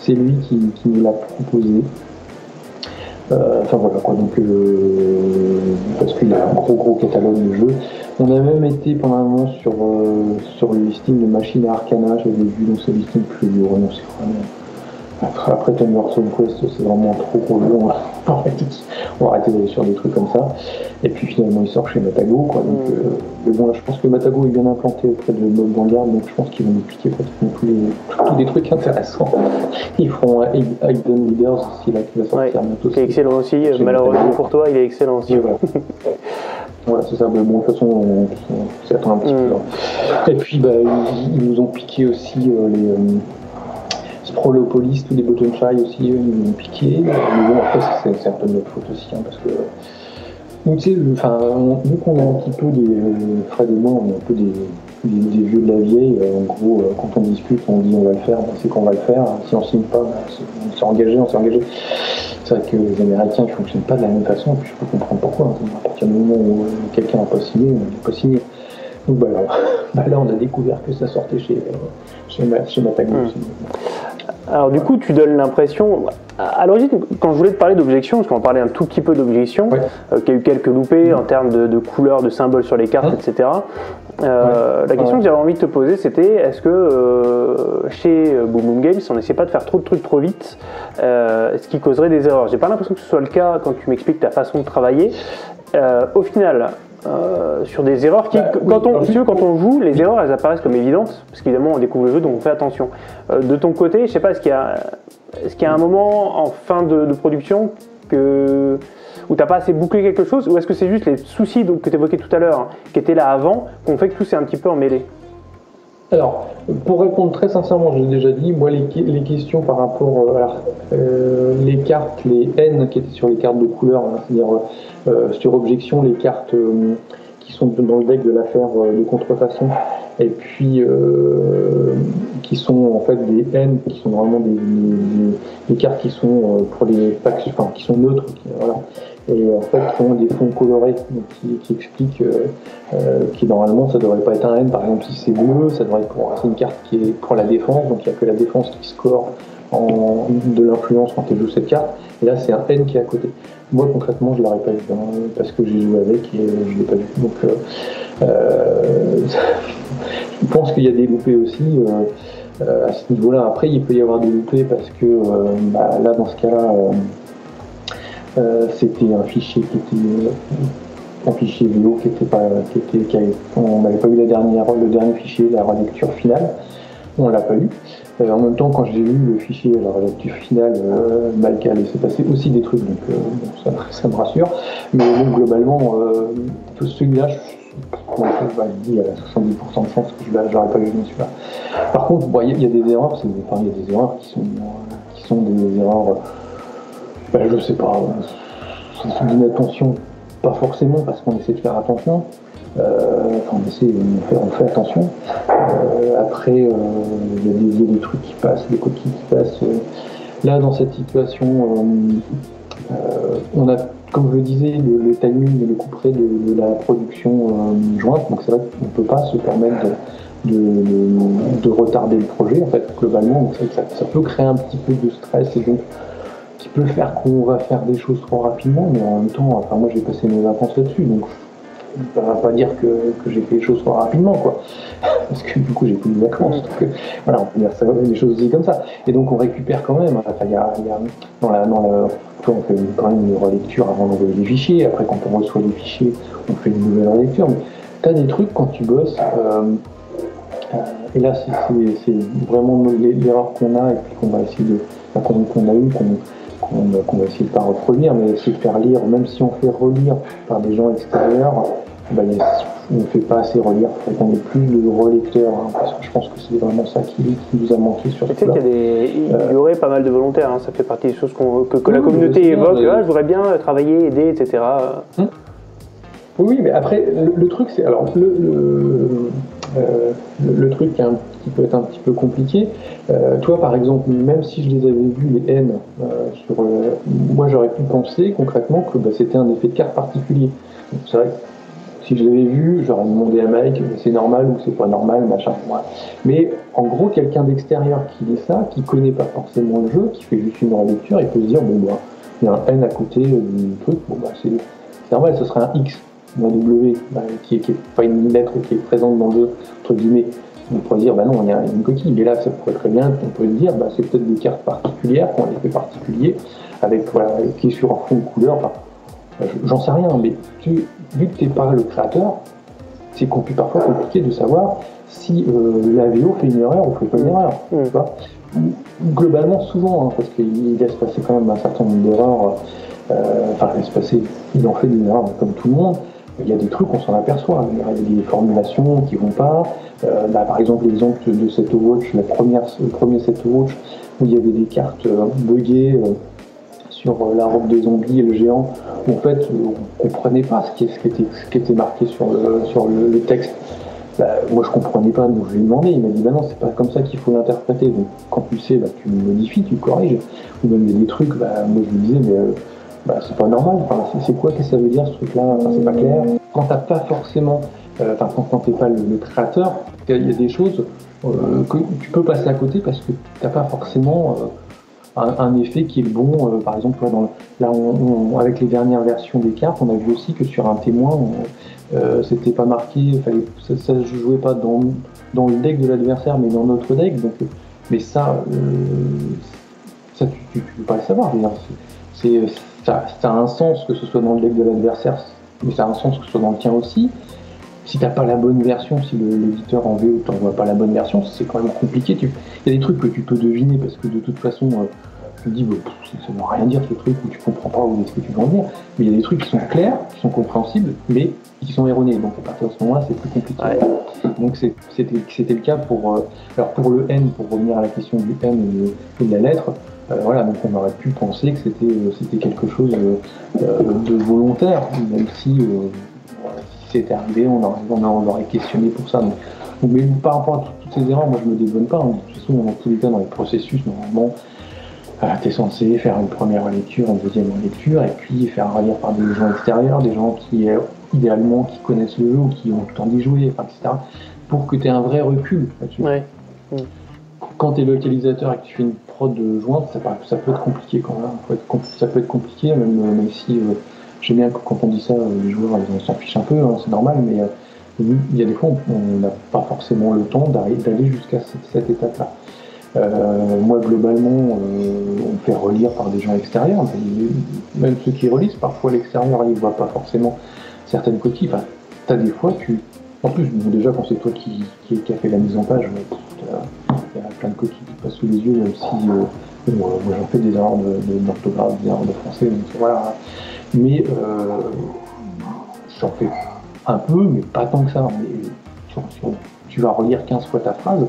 c'est lui qui, qui nous l'a proposé. Euh, enfin voilà quoi, donc euh, parce qu'il y a un gros gros catalogue de jeux. On a même été pendant un moment sur, euh, sur le listing de Machine à Arcana, j'avais vu dans ce listing plus dur, non c'est vraiment... Après, après Thunderstone Quest, c'est vraiment trop gros jeu, on va arrêter, arrêter d'aller sur des trucs comme ça. Et puis finalement il sort chez Matagot, quoi, donc... Euh, mais bon là je pense que Matagot est bien implanté auprès de Bob Vanguard, donc je pense qu'ils vont nous piquer pratiquement tous les, tous les trucs intéressants. Ils feront uh, Hidden Leaders aussi, là, qui va sortir bientôt. Qui est excellent aussi, malheureusement pour toi, il est excellent aussi. Voilà. Voilà, c'est ça, mais bon, de toute façon, on, on s'y attend un petit mmh. peu. Hein. Et puis, bah, ils, ils nous ont piqué aussi euh, les euh, Sprolopolis, tous les Bottomfly aussi, ils nous ont piqué. Mais bon, après, c'est, c'est un peu de notre faute aussi, hein, parce que... Donc, tu sais, enfin, vu qu'on est un petit peu des... Euh, Fred et moi, on est un peu des, des, des vieux de la vieille. Euh, en gros, euh, quand on discute, on dit on va le faire, on sait qu'on va le faire. Si on signe pas, ben, on s'est engagé, on s'est engagé. C'est vrai que les Américains ne fonctionnent pas de la même façon, et puis je peux comprendre pourquoi. À partir du moment où quelqu'un n'a pas signé, on n'a pas signé. Donc bah là, bah là, on a découvert que ça sortait chez, chez, chez Matagot. Mmh. Alors du coup, tu donnes l'impression... À l'origine, quand je voulais te parler d'objection, parce qu'on parlait un tout petit peu d'objection, ouais. euh, qu'il y a eu quelques loupés mmh. en termes de, de couleurs, de symboles sur les cartes, hein? et cetera. Euh, ouais. La question ouais. que j'avais envie de te poser, c'était est-ce que euh, chez Boom Boom Games, on n'essaie pas de faire trop de trucs trop vite, euh, ce qui causerait des erreurs? J'ai pas l'impression que ce soit le cas quand tu m'expliques ta façon de travailler. Euh, au final, euh, sur des erreurs qui, bah, quand, oui, on, tu veux, quand on joue, les erreurs, elles apparaissent comme évidentes, parce qu'évidemment, on découvre le jeu, donc on fait attention. Euh, de ton côté, je sais pas, est-ce qu'il y a, est-ce qu'il y a un moment en fin de, de production que... où t'as pas assez bouclé quelque chose, ou est-ce que c'est juste les soucis donc, que tu évoquais tout à l'heure, hein, qui étaient là avant, qu'on fait que tout s'est un petit peu emmêlé? Alors, pour répondre très sincèrement, j'ai déjà dit, moi les, les questions par rapport euh, alors, euh, les cartes, les N qui étaient sur les cartes de couleur, hein, c'est-à-dire euh, sur objection, les cartes euh, qui sont dans le deck de l'affaire de contrefaçon, et puis euh, qui sont en fait des N, qui sont vraiment des, des, des cartes qui sont pour les packs, enfin qui sont neutres, qui, voilà, et en fait qui ont des fonds colorés qui, qui expliquent euh, qui normalement ça devrait pas être un N. Par exemple, si c'est bleu, ça devrait être pour, c'est une carte qui est pour la défense, donc il n'y a que la défense qui score en, de l'influence quand tu joues cette carte, et là c'est un N qui est à côté. Moi concrètement je l'aurais pas vu, hein, parce que j'ai joué avec et euh, je l'ai pas vu, donc euh, euh, je pense qu'il y a des loupés aussi euh, euh, à ce niveau là. Après il peut y avoir des loupés parce que euh, bah, là dans ce cas là euh, euh, c'était un fichier qui était un fichier vidéo qui était pas qui était qui avait, on n'avait pas eu la dernière le dernier fichier, la relecture finale, on l'a pas eu. Euh, en même temps, quand j'ai vu le fichier, la relecture finale, euh, Malka a laissé passer aussi des trucs, donc euh, ça, ça me rassure. Mais donc, globalement, euh, tout celui-là, je, je, bah, je dis à soixante-dix pour cent de chance que je n'aurais pas gagné celui-là. Par contre, il bon, y, y a des erreurs, c'est, enfin, y a des erreurs qui sont, euh, qui sont des erreurs, euh, bah, je sais pas, euh, c'est une attention, pas forcément parce qu'on essaie de faire attention. Euh, enfin, on essaie, on fait, on fait attention. Euh, après, il euh, y, y a des trucs qui passent, des coquilles qui passent. Euh, là, dans cette situation, euh, euh, on a, comme je le disais, le, le timing et le couperet de, de la production euh, jointe. Donc, c'est vrai qu'on ne peut pas se permettre de, de, de, de retarder le projet, en fait, globalement. Donc, ça, ça peut créer un petit peu de stress et donc qui peut faire qu'on va faire des choses trop rapidement. Mais en même temps, enfin, moi, j'ai passé mes vacances là-dessus, donc. Ça ne va pas dire que, que j'ai fait les choses trop rapidement, quoi. Parce que du coup, j'ai plus de vacances. Donc, voilà, on peut dire ça, des choses aussi comme ça. Et donc, on récupère quand même. Enfin, y a, y a, dans la, dans la, on fait quand même une relecture avant d'envoyer les fichiers. Après, quand on reçoit les fichiers, on fait une nouvelle relecture. Mais tu as des trucs quand tu bosses. Euh, euh, et là, c'est, c'est, c'est vraiment l'erreur qu'on a et puis qu'on va essayer de. Enfin, qu'on, qu'on a eu, qu'on. Qu'on, qu'on va essayer de ne pas reproduire, mais essayer de faire lire, même si on fait relire par des gens extérieurs, ben, on ne fait pas assez relire, il faut qu'on ait plus de relecteurs, hein, parce que je pense que c'est vraiment ça qui, qui nous a manqué sur ce plan. Il y aurait pas mal de volontaires, hein, ça fait partie des choses qu'on, que, que oui, la communauté oui, évoque, mais... ah, je voudrais bien travailler, aider, et cetera. Hum. Oui, mais après, le, le truc, c'est... alors le, le, euh, le, le truc hein, qui peut être un petit peu compliqué, euh, toi par exemple, même si je les avais vus, les N, euh, sur, euh, moi j'aurais pu penser concrètement que bah, c'était un effet de carte particulier. Donc, c'est vrai que si je l'avais vu, j'aurais demandé à Mike c'est normal ou c'est pas normal, machin. Ouais. Mais en gros, quelqu'un d'extérieur qui lit ça, qui connaît pas forcément le jeu, qui fait juste une relecture, il peut se dire, bon bah, il y a un N à côté du truc, bon bah c'est, c'est normal, ce serait un X. Un W bah, qui n'est pas une lettre qui est présente dans le jeu, entre guillemets, on pourrait dire bah non, il y a une coquille, mais là ça pourrait très bien, on peut dire bah, c'est peut-être des cartes particulières, qui ont un effet particulier, avec voilà, qui est sur un fond de couleur, enfin, j'en sais rien, mais tu, vu que tu n'es pas le créateur, c'est parfois compliqué de savoir si euh, la V O fait une erreur ou fait pas une erreur, mmh. Tu vois, globalement souvent, hein, parce qu'il laisse passer quand même un certain nombre d'erreurs, euh, enfin il laisse passer, il en fait des erreurs comme tout le monde. Il y a des trucs, on s'en aperçoit, il y a des formulations qui vont pas. Euh, bah, par exemple, l'exemple de Set a Watch, la première, le premier Set a Watch, où il y avait des cartes euh, buggées euh, sur euh, la robe de zombie et le géant, où en fait, on ne comprenait pas ce qui, ce qui, était, ce qui était marqué sur le, sur le, le texte. Bah, moi, je ne comprenais pas, donc je lui ai demandé. Il m'a dit, bah non, c'est pas comme ça qu'il faut l'interpréter. Donc, quand tu sais, bah, tu modifies, tu corriges. Ou même des trucs, bah, moi, je lui disais, mais... Euh, bah, c'est pas normal, enfin, c'est, c'est quoi que ça veut dire ce truc-là, enfin, c'est pas clair. Quand t'as pas forcément, euh, enfin quand t'es pas le, le créateur, il y a des choses euh, que tu peux passer à côté parce que t'as pas forcément euh, un, un effet qui est bon. Euh, par exemple, dans le, là, on, on, avec les dernières versions des cartes, on a vu aussi que sur un témoin, on, euh, c'était pas marqué, fallait, ça, ça se jouait pas dans, dans le deck de l'adversaire, mais dans notre deck. Donc, mais ça, euh, ça tu, tu, tu peux pas le savoir. C'est, c'est, Ça, ça a un sens que ce soit dans le deck de l'adversaire, mais ça a un sens que ce soit dans le tien aussi. Si t'as pas la bonne version, si le, l'éditeur en V O t'envoie pas la bonne version, c'est quand même compliqué. Tu... Il y a des trucs que tu peux deviner parce que de toute façon, euh, tu te dis, bah, pff, ça ne veut rien dire ce truc, ou tu comprends pas où est-ce que tu veux en venir. Mais il y a des trucs qui sont clairs, qui sont compréhensibles, mais qui sont erronés. Donc à partir de ce moment-là, c'est plus compliqué. Donc c'est, c'était, c'était le cas pour, euh... alors pour le N, pour revenir à la question du N et de, et de la lettre. Euh, voilà, donc on aurait pu penser que c'était, euh, c'était quelque chose euh, de volontaire, même si euh, c'était arrivé, on aurait, on, aurait, on aurait questionné pour ça. Donc, mais par rapport à toutes ces erreurs, moi je me dévonne pas. De toute façon, dans tous les cas, dans les processus, normalement, euh, tu es censé faire une première lecture, une deuxième lecture, et puis faire relire par des gens extérieurs, des gens qui, euh, idéalement, qui connaissent le jeu ou qui ont le temps d'y jouer, enfin, et cetera, pour que tu aies un vrai recul là-dessus. Ouais. Mmh. Quand tu es localisateur et que tu fais une prod de jointe, ça, ça peut être compliqué quand même. Ça peut être compliqué, même, même si euh, j'aime bien que quand on dit ça, les joueurs ils s'en fichent un peu, hein, c'est normal, mais euh, il y a des fois on n'a pas forcément le temps d'aller jusqu'à cette, cette étape-là. Euh, moi, globalement, euh, on fait relire par des gens extérieurs, mais même ceux qui relisent, parfois l'extérieur, ils ne voient pas forcément certaines coquilles. Enfin, tu as des fois, tu... en plus, déjà, quand c'est toi qui, qui, qui a fait la mise en page, il y a plein de coquilles qui passent sous les yeux, même si euh, moi, moi j'en fais des erreurs d'orthographe, de, de, des erreurs de français, donc voilà. Mais euh, j'en fais un peu, mais pas tant que ça. Mais, sur, sur, tu vas relire quinze fois ta phrase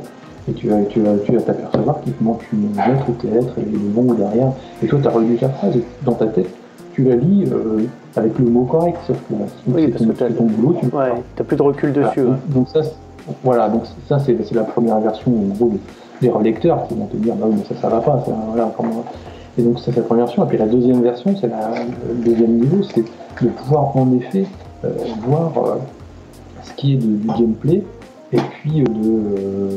et tu vas tu vas, tu vas t'apercevoir qu'il te manque une lettre ou tes lettres et le bon derrière. Et toi, tu as relu ta phrase et dans ta tête, tu la lis euh, avec le mot correct, sauf que là, si oui, parce que t'as ton boulot, tu ouais, t'as plus de recul dessus. Voilà, ouais. donc, donc ça, voilà, donc ça c'est la première version en gros des relecteurs qui vont te dire bah oui, mais ça ça va pas, ça, voilà, comment... Et donc ça c'est la première version. Et puis la deuxième version, c'est le deuxième niveau, c'est de pouvoir en effet euh, voir euh, ce qui est de, du gameplay et puis euh, de, euh,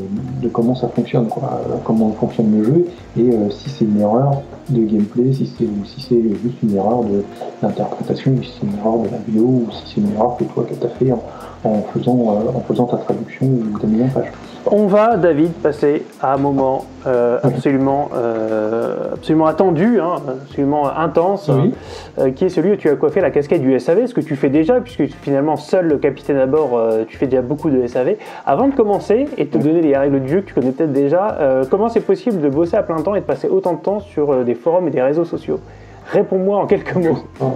de comment ça fonctionne, quoi, euh, comment fonctionne le jeu et euh, si c'est une erreur de gameplay, si c'est ou si c'est juste une erreur d'interprétation, si c'est une erreur de la bio ou si c'est une erreur que toi que t'as fait en, en faisant euh, en faisant ta traduction ou ta mise en page. On va, David, passer à un moment euh, absolument, euh, absolument attendu, hein, absolument intense, oui. euh, qui est celui où tu as coiffé la casquette du S A V, ce que tu fais déjà, puisque finalement seul le capitaine à bord, euh, tu fais déjà beaucoup de S A V. Avant de commencer et de te donner les règles du jeu que tu connais peut-être déjà, euh, comment c'est possible de bosser à plein temps et de passer autant de temps sur euh, des forums et des réseaux sociaux? Réponds-moi en quelques mots.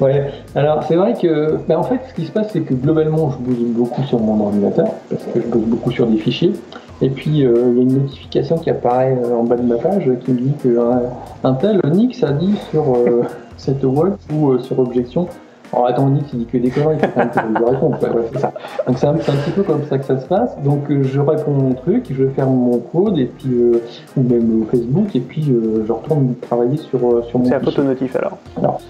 Ouais, alors c'est vrai que, ben en fait, ce qui se passe, c'est que globalement, je bosse beaucoup sur mon ordinateur, parce que je bosse beaucoup sur des fichiers, et puis euh, il y a une notification qui apparaît en bas de ma page qui me dit qu'un tel Nix a dit sur euh, Set a Watch ou euh, sur Objection. Alors attends, Nix, il dit que des conneries, il faut quand même que je réponde, ouais, ouais, c'est ça. Donc c'est un, un petit peu comme ça que ça se passe, donc euh, je réponds mon truc, je ferme mon code, et puis, euh, ou même Facebook, et puis euh, je retourne travailler sur, euh, sur mon fichier. C'est un photonotif alors, alors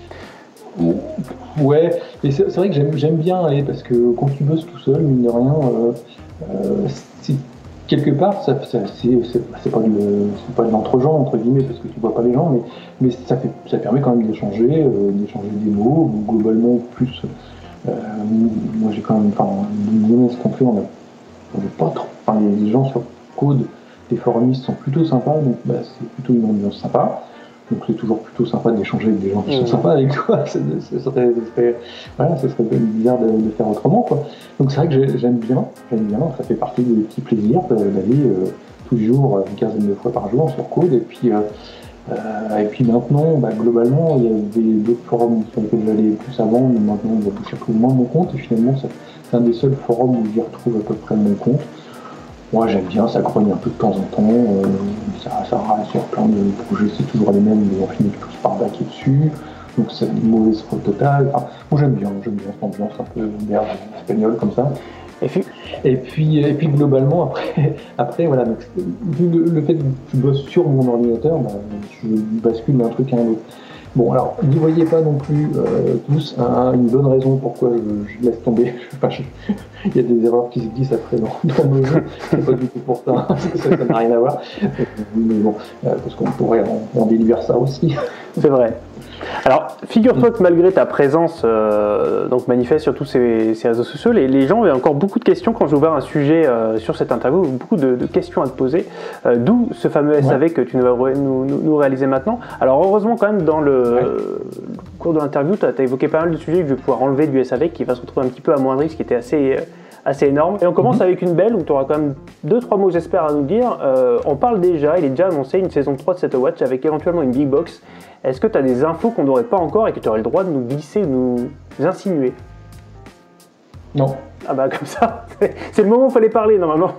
ouais, et c'est vrai que j'aime bien aller parce que quand tu bosses tout seul, mine de rien, euh, euh, c'est, quelque part, ça, ça, c'est pas de l'entre-gens, entre guillemets, parce que tu vois pas les gens, mais, mais ça, fait, ça permet quand même d'échanger, euh, d'échanger des mots, globalement plus. Euh, moi j'ai quand même, enfin, ce qu'on fait, on n'a pas trop. Enfin, les, les gens sur Code, les forumistes sont plutôt sympas, donc bah, c'est plutôt une ambiance sympa. Donc c'est toujours plutôt sympa d'échanger avec des gens qui sont sympas avec toi. Ce serait, serait, voilà, ce serait bizarre de, de faire autrement, quoi. Donc c'est vrai que j'aime bien, j'aime bien. Ça fait partie des petits plaisirs d'aller euh, toujours une quinzaine de fois par jour sur Code. Et puis, euh, euh, et puis maintenant, bah, globalement, il y avait d'autres forums sur lesquels j'allais plus avant, mais maintenant je retrouve moins mon compte. Et finalement, c'est un des seuls forums où j'y retrouve à peu près mon compte. Moi j'aime bien, ça grogne un peu de temps en temps, euh, ça, ça rassure plein de projets, c'est toujours les mêmes, mais on finit tous par baquer dessus, donc c'est une mauvaise faute totale. Enfin, moi j'aime bien, j'aime bien cette ambiance un peu berge espagnole comme ça. Et puis, et puis, et puis globalement, après, après voilà, donc, le, le fait que je bosse sur mon ordinateur, bah, je bascule d'un truc à un autre. Bon alors, n'y voyez pas non plus euh, tous hein, une bonne raison pourquoi je, je laisse tomber. Enfin, je, il y a des erreurs qui se glissent après dans, dans nos jeux, c'est pas du tout pour ça, ça n'a rien à voir. Mais bon, euh, parce qu'on pourrait en, en délivrer ça aussi. C'est vrai. Alors, figure-toi que malgré ta présence euh, donc manifeste sur tous ces, ces réseaux sociaux, les, les gens avaient encore beaucoup de questions quand j'ai ouvert un sujet euh, sur cette interview, beaucoup de, de questions à te poser, euh, d'où ce fameux S A V ouais. que tu vas nous, nous, nous réaliser maintenant. Alors heureusement quand même, dans le, ouais. euh, le cours de l'interview, tu as, t'as évoqué pas mal de sujets que je vais pouvoir enlever du S A V qui va se retrouver un petit peu amoindri, ce qui était assez... Euh, assez énorme. Et on commence mm-hmm. avec une belle où tu auras quand même deux trois mots, j'espère, à nous dire. Euh, on parle déjà, il est déjà annoncé une saison trois de Set a Watch avec éventuellement une big box. Est-ce que tu as des infos qu'on n'aurait pas encore et que tu aurais le droit de nous glisser, nous insinuer? Non. Ah bah comme ça, c'est le moment où il fallait parler normalement.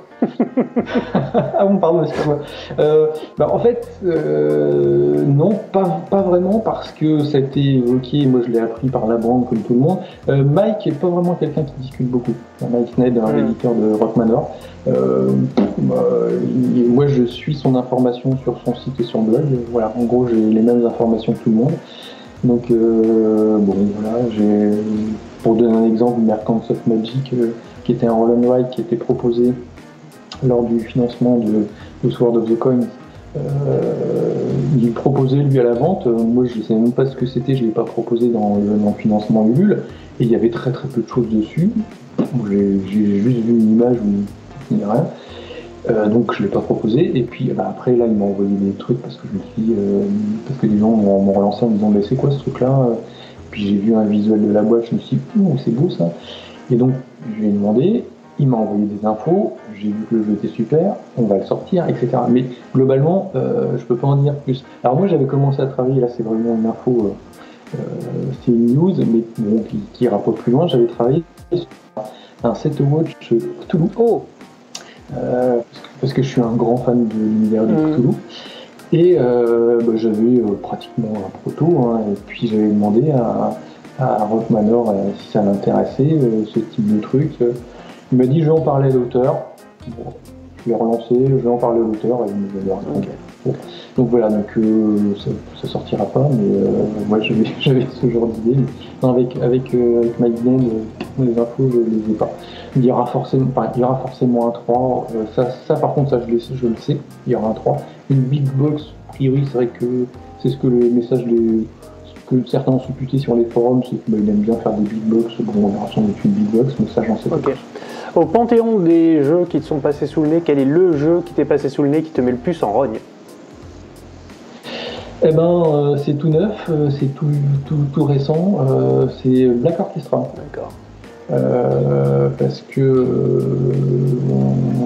Ah bon, pardon, excuse-moi. Euh, bah, en fait, euh, non, pas, pas vraiment, parce que ça a été évoqué, moi je l'ai appris par la bande comme tout le monde. Euh, Mike n'est pas vraiment quelqu'un qui discute beaucoup. Mike Snead, un éditeur de Rock Manor. Euh, bah, il, moi je suis son information sur son site et son blog. Voilà, en gros j'ai les mêmes informations que tout le monde. Donc euh, bon voilà, j'ai, pour donner un exemple, Merchant of Magic, euh, qui était un roll and write qui était proposé lors du financement de, de Sword of the Coins. Euh, il proposait lui à la vente, moi je ne savais même pas ce que c'était, je ne l'ai pas proposé dans, dans le financement Ulule, et il y avait très très peu de choses dessus. J'ai, j'ai juste vu une image où il n'y a rien. Euh, donc je ne l'ai pas proposé, et puis bah, après là il m'a envoyé des trucs parce que je me suis dit, euh, parce que des gens m'ont, m'ont relancé en me disant mais c'est quoi ce truc là, puis j'ai vu un visuel de la boîte, je me suis dit oh, c'est beau ça, et donc je lui ai demandé, il m'a envoyé des infos, j'ai vu que le jeu était super, on va le sortir, et cetera. Mais globalement euh, je peux pas en dire plus. Alors moi j'avais commencé à travailler, là c'est vraiment une info, euh, c'est une news, mais bon, qui, qui ira pas plus loin, j'avais travaillé sur un set a watch Cthulhu. Oh Euh, parce que je suis un grand fan de l'univers de Cthulhu, mmh. et euh, bah, j'avais euh, pratiquement un proto, hein, et puis j'avais demandé à, à Rock Manor euh, si ça l'intéressait, euh, ce type de truc. Il m'a dit je vais en parler à l'auteur, bon, je l'ai relancé, je vais en parler à l'auteur, et il m'a dit okay. Bon. Donc voilà, donc, euh, ça, ça sortira pas, mais euh, moi j'avais, j'avais ce genre d'idée, mais avec, avec, euh, avec Mike Glenn, euh, les infos je les ai pas. Il y aura forcément, enfin, il y aura forcément un trois, euh, ça, ça par contre ça je le, sais, je le sais, il y aura un trois. Une big box, a priori c'est vrai que c'est ce que le message de, ce que certains ont supputé sur les forums, c'est qu'ils bah, aiment bien faire des big box, bon on verra sans doute une big box, mais ça j'en sais pas. Okay. Au panthéon des jeux qui te sont passés sous le nez, quel est le jeu qui t'est passé sous le nez qui te met le plus en rogne? Eh ben euh, c'est tout neuf, euh, c'est tout, tout, tout récent, euh, c'est Black Orchestra. D'accord. Euh, parce que euh,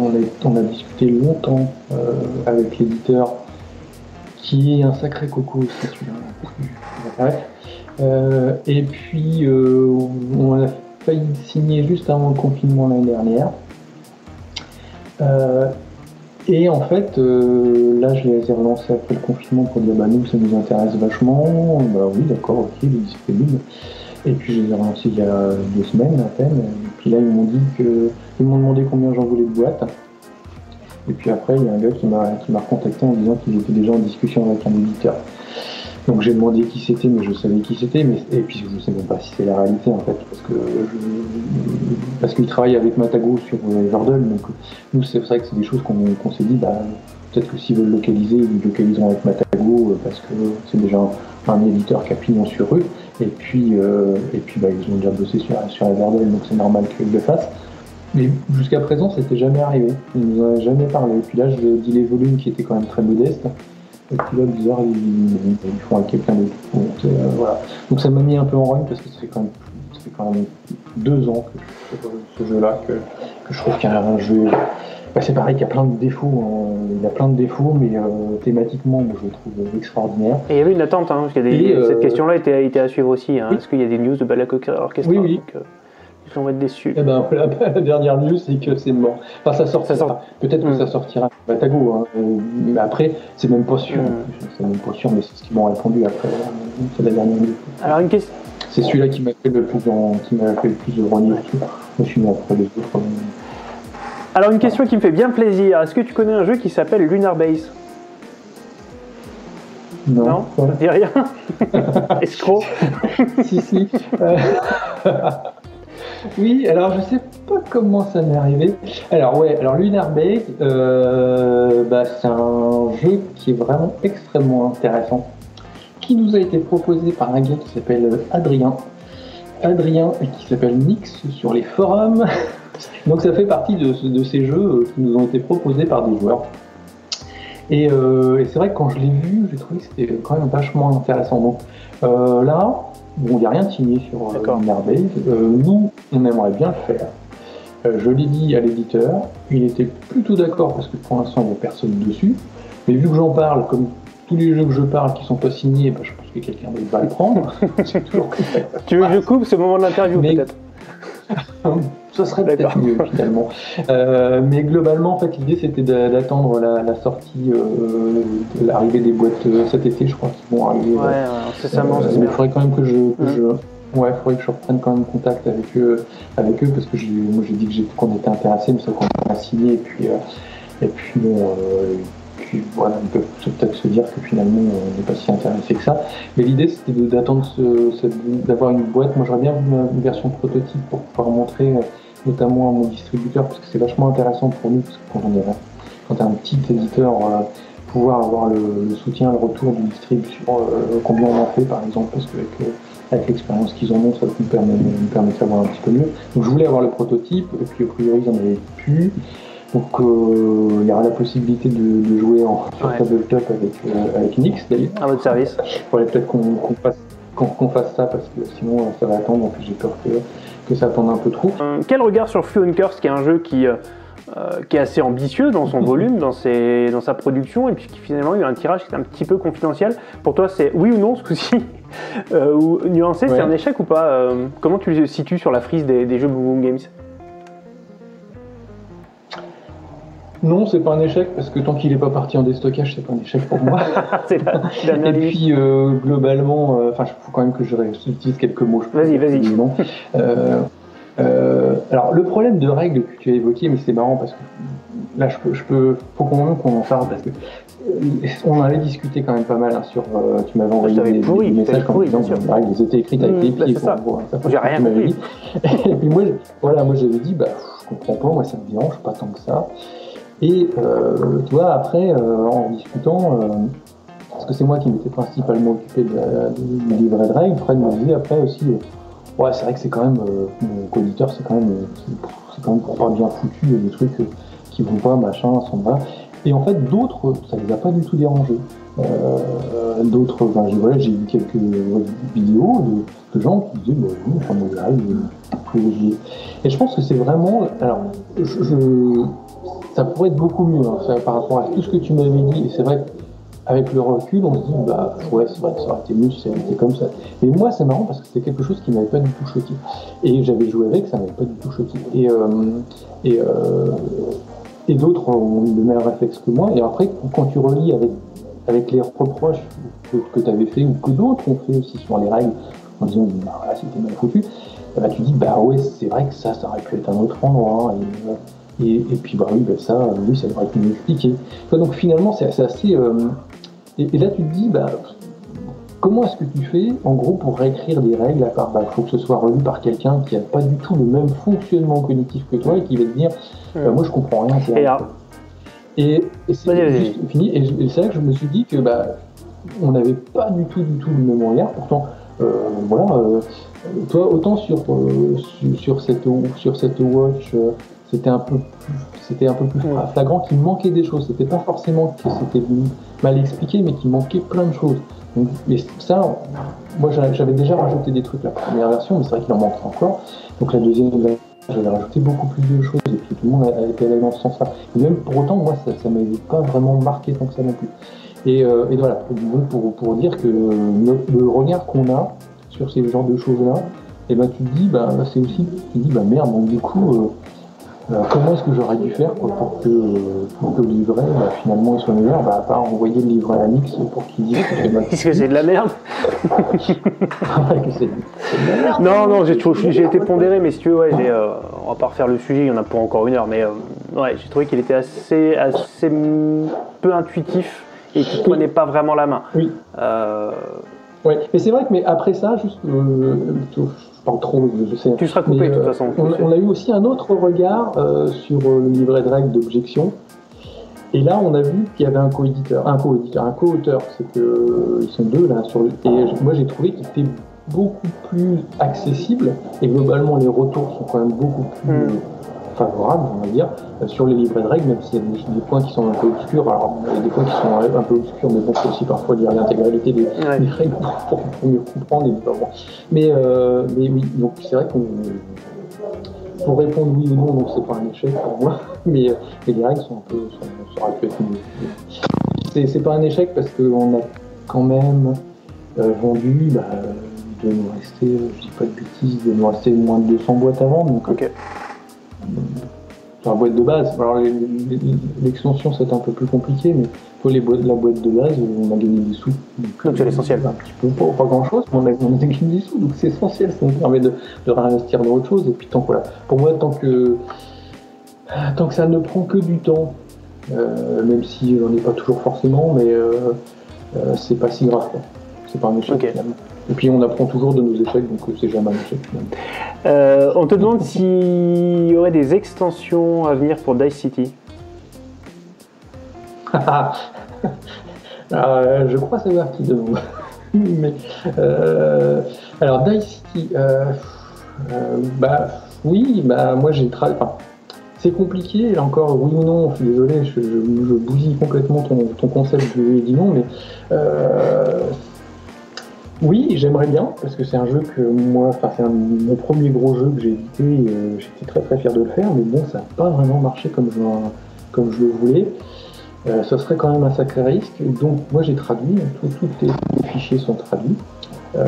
on, a, on a discuté longtemps euh, avec l'éditeur qui est un sacré coco aussi celui-là. Euh, et puis euh, on a failli signer juste avant le confinement l'année dernière. Euh, et en fait euh, là je les ai relancés après le confinement pour dire bah nous ça nous intéresse vachement, bah oui d'accord, ok, il est disponible. Et puis je les ai relancés il y a deux semaines à peine. Et puis là ils m'ont dit que ils m'ont demandé combien j'en voulais de boîtes. Et puis après il y a un gars qui m'a qui m'a recontacté en disant qu'il était déjà en discussion avec un éditeur. Donc j'ai demandé qui c'était, mais je savais qui c'était, mais et puis je ne sais même pas si c'est la réalité en fait, parce que je... parce qu'il travaille avec Matagot sur Verdeil, donc nous c'est vrai que c'est des choses qu'on, qu'on s'est dit bah peut-être que s'ils veulent localiser, ils localiseront avec Matagot parce que c'est déjà un, un éditeur qui a pignon sur rue. Et puis, euh, et puis bah, ils ont déjà bossé sur, sur Everdell, donc c'est normal qu'ils le fassent. Mais jusqu'à présent, ça n'était jamais arrivé. Ils ne nous en avaient jamais parlé. Et puis là, je dis les volumes qui étaient quand même très modestes. Et puis là, bizarre, ils, ils font avec quelqu'un d'autre. Donc, euh, voilà. Donc ça m'a mis un peu en rogne parce que ça fait quand même, ça fait quand même deux ans que je fais ce jeu-là, que, que je trouve qu'il y a un jeu. Bah, c'est pareil, qu'il y a plein de défauts. Hein. Il y a plein de défauts, mais euh, thématiquement, moi, je le trouve extraordinaire. Et il y avait une attente, hein, parce que des... euh... cette question-là était, était à suivre aussi. Hein. Oui. Est-ce qu'il y a des news de Black Orchestra? Oui, oui. Donc, euh, ils vont être déçus. Eh ben, la, la dernière news, c'est que c'est mort. Enfin, ça sortira. Ça sort... Peut-être mm. que ça sortira Matagot. Hein. Mais après, c'est même pas sûr. Mm. C'est même pas sûr, mais c'est ce qu'ils m'ont répondu après. C'est la dernière news. Alors, une question. C'est celui-là qui m'a fait le plus, en... qui m'a fait le plus de renier. Je suis mis après les autres. Alors une question qui me fait bien plaisir, est-ce que tu connais un jeu qui s'appelle Lunar Base? Non, non, ça ne dit rien. Escroc. Si, si. Euh... oui, alors je ne sais pas comment ça m'est arrivé. Alors ouais, alors Lunar Base, euh, bah, c'est un jeu qui est vraiment extrêmement intéressant, qui nous a été proposé par un gars qui s'appelle Adrien. Adrien, qui s'appelle Nix sur les forums. Donc ça fait partie de, de ces jeux qui nous ont été proposés par des joueurs. Et, euh, et c'est vrai que quand je l'ai vu, j'ai trouvé que c'était quand même vachement intéressant. Donc euh, là, bon, il n'y a rien de signé sur Lunar Base. Euh, nous, on aimerait bien le faire. Euh, je l'ai dit à l'éditeur, il était plutôt d'accord parce que pour l'instant, il n'y a personne dessus. Mais vu que j'en parle, comme tous les jeux que je parle qui ne sont pas signés, bah, je pense que quelqu'un va le prendre. C'est toujours... Tu veux que je coupe ce moment de l'interview? Mais... peut-être Ce serait peut-être mieux finalement. Euh, mais globalement, en fait, l'idée c'était d'attendre la, la sortie, euh, de l'arrivée des boîtes euh, cet été, je crois qu'ils vont arriver. Ouais, incessamment. Euh, il faudrait quand même que je, que mmh. je... Ouais, il faudrait que je reprenne quand même contact avec eux, avec eux parce que j'ai, moi j'ai dit qu'on était intéressés, mais ça qu'on a signé, et puis, euh, et puis bon, euh, puis voilà, ils peuvent peut-être se dire que finalement on n'est pas si intéressé que ça. Mais l'idée c'était d'attendre, d'avoir une boîte. Moi j'aurais bien une, une version prototype pour pouvoir montrer, notamment à mon distributeur, parce que c'est vachement intéressant pour nous, parce que quand on est, quand t'es un petit éditeur, euh, pouvoir avoir le, le soutien, le retour du distrib sur euh, combien on en fait par exemple, parce que avec, euh, avec l'expérience qu'ils en ont, ça nous permet, nous permet de savoir un petit peu mieux. Donc je voulais avoir le prototype, et puis a priori ils en avaient pu. Donc euh, il y aura la possibilité de, de jouer en ouais. tabletop avec, euh, avec Nix d'ailleurs. À votre service. Il faudrait peut-être qu'on qu'on fasse, qu'on, qu'on fasse ça, parce que sinon ça va attendre, en plus j'ai peur que, que ça attende un peu trop. Hum, quel regard sur Few and Cursed, qui est un jeu qui, euh, qui est assez ambitieux dans son volume, dans, ses, dans sa production, et puis qui finalement il y a un tirage qui est un petit peu confidentiel. Pour toi c'est oui ou non ce coup-ci? Euh, ou nuancé, ouais. C'est un échec ou pas? euh, Comment tu le situes sur la frise des, des jeux Boom Boom Games? Non, c'est pas un échec, parce que tant qu'il n'est pas parti en déstockage, c'est pas un échec pour moi. C'est la, la et puis euh, globalement, enfin, euh, il faut quand même que je réutilise quelques mots. Vas-y, vas-y. Euh, euh, alors, le problème de règles que tu as évoqué, mais c'est marrant parce que là, je peux, je peux, faut qu'on en parle, parce que on en avait discuté quand même pas mal, hein, sur. Euh, tu m'avais envoyé des, pourri, des messages comme disant que les règles étaient écrites avec des pieds. Ça, j'ai rien compris. Et puis moi, voilà, moi j'avais dit, bah, je comprends pas, moi ça me dérange pas tant que ça. Et euh, tu vois, après, euh, en discutant, euh, parce que c'est moi qui m'étais principalement occupé de, de, de livrer de règles, Fred me disait après aussi, euh, ouais, c'est vrai que c'est quand même, euh, mon co-auditeur, c'est quand même, euh, c'est quand même pas bien foutu, des trucs euh, qui vont pas, machin, sont là. Et en fait, d'autres, ça les a pas du tout dérangés. Euh, d'autres, ben, j'ai voilà, j'ai vu quelques vidéos de, de gens qui disaient, bah oui, enfin, moi, les règles, privilégiées. Et je pense que c'est vraiment, alors, je, je ça pourrait être beaucoup mieux, hein, ça, par rapport à tout ce que tu m'avais dit, et c'est vrai qu'avec le recul, on se dit, bah ouais, c'est vrai que ça aurait été mieux si ça avait été comme ça. Mais moi, c'est marrant parce que c'était quelque chose qui m'avait pas du tout choqué. Et j'avais joué avec, ça m'avait pas du tout choqué. Et, euh, et, euh, et d'autres ont eu le même réflexe que moi. Et après, quand tu relis avec, avec les reproches que, que tu avais fait, ou que d'autres ont fait aussi sur les règles, en disant, bah voilà, c'était mal foutu, bah, tu dis, bah ouais, c'est vrai que ça, ça aurait pu être un autre endroit. Hein, et, euh, Et, et puis bah oui, bah ça, oui, ça devrait être mieux expliqué. Donc finalement, c'est assez... assez euh, et, et là, tu te dis, bah, comment est-ce que tu fais, en gros, pour réécrire des règles, à part, bah, faut que ce soit relu par quelqu'un qui n'a pas du tout le même fonctionnement cognitif que toi, et qui va te dire, bah, moi, je comprends rien. C'est et, et, et c'est fini. Et, et c'est là que je me suis dit que, bah, on n'avait pas du tout, du tout le même regard. Pourtant, euh, voilà, euh, toi, autant sur, euh, sur, sur, cette, sur cette watch... Euh, c'était un peu plus, c'était un peu plus ouais. flagrant qu'il manquait des choses. C'était pas forcément que c'était mal expliqué, mais qu'il manquait plein de choses. Donc, mais ça, moi j'avais déjà rajouté des trucs la première version, mais c'est vrai qu'il en manquait encore. Donc la deuxième version, j'avais rajouté beaucoup plus de choses, et puis tout le monde a été allé dans ce sens-là. Et même pour autant, moi ça, ça m'avait pas vraiment marqué tant que ça non plus. Et, euh, et voilà, pour, pour dire que le, le regard qu'on a sur ces genres de choses-là, et ben tu te dis, bah c'est aussi, tu te dis, bah merde, donc du coup. Euh, Euh, comment est-ce que j'aurais dû faire quoi, pour, que, euh, pour que le livret, bah, finalement, il soit meilleur, bah, à part envoyer le livret à Nix pour qu'il dise que c'est mal. Est-ce que c'est de la merde? Non, non, j'ai été pondéré, mais si tu veux, ouais, j'ai, euh, on va pas refaire le sujet, il y en a pour encore une heure, mais euh, ouais, j'ai trouvé qu'il était assez, assez peu intuitif et qu'il ne prenait pas vraiment la main. Oui. Euh... Ouais. Mais c'est vrai que mais après ça, juste... Euh, Trop, je sais. Tu seras coupé mais, de toute façon. On, on a eu aussi un autre regard euh, sur euh, le livret de règles d'objection. Et là, on a vu qu'il y avait un co-éditeur, un co-éditeur, un co-auteur. C'est que euh, ils sont deux là sur le. Et moi, j'ai trouvé qu'il était beaucoup plus accessible. Et globalement, les retours sont quand même beaucoup plus hmm. favorables, on va dire, euh, sur les livrets de règles, même s'il y a des, des points qui sont un peu obscurs. Alors, il y a des points qui sont un peu obscurs, mais bon, faut aussi parfois lire l'intégralité des, ouais. des règles pour, pour, pour mieux comprendre. Et, bah, bon. Mais, euh, mais oui, donc c'est vrai qu'on pour répondre oui ou non, donc c'est pas un échec pour moi, mais, mais les règles sont un peu, ça aurait pu être mieux. C'est pas un échec parce qu'on a quand même euh, vendu bah, il doit nous rester, je dis pas de bêtises, il doit nous rester moins de deux cents boîtes à vendre. Donc, ok. La boîte de base, alors l'extension c'est un peu plus compliqué, mais pour les boîtes, la boîte de base, on a gagné des sous. Donc c'est l'essentiel. Un petit peu, pas, pas grand chose, mais on a, on a gagné des sous, donc c'est essentiel, ça nous permet de, de réinvestir dans autre chose. Et puis tant que, voilà, pour moi, tant que, tant que ça ne prend que du temps, euh, même si j'en ai pas toujours forcément, mais euh, euh, c'est pas si grave, quoi. C'est pas un échec okay. finalement. Et puis on apprend toujours de nos échecs, donc c'est jamais un échec. Euh, on te demande s'il y aurait des extensions à venir pour Dice City. euh, je crois savoir qui demande. Mais, euh, alors Dice City, euh, euh, bah oui, bah moi j'ai travaillé. Enfin, c'est compliqué, là encore, oui ou non, je suis désolé, je, je, je bousille complètement ton, ton concept, je lui ai dit non, mais. Euh, Oui, j'aimerais bien, parce que c'est un jeu que moi, enfin c'est mon premier gros jeu que j'ai édité, et euh, j'étais très très fier de le faire, mais bon, ça n'a pas vraiment marché comme je, comme je le voulais. Euh, ce serait quand même un sacré risque, donc moi j'ai traduit, tout, tout est, tous les fichiers sont traduits, euh,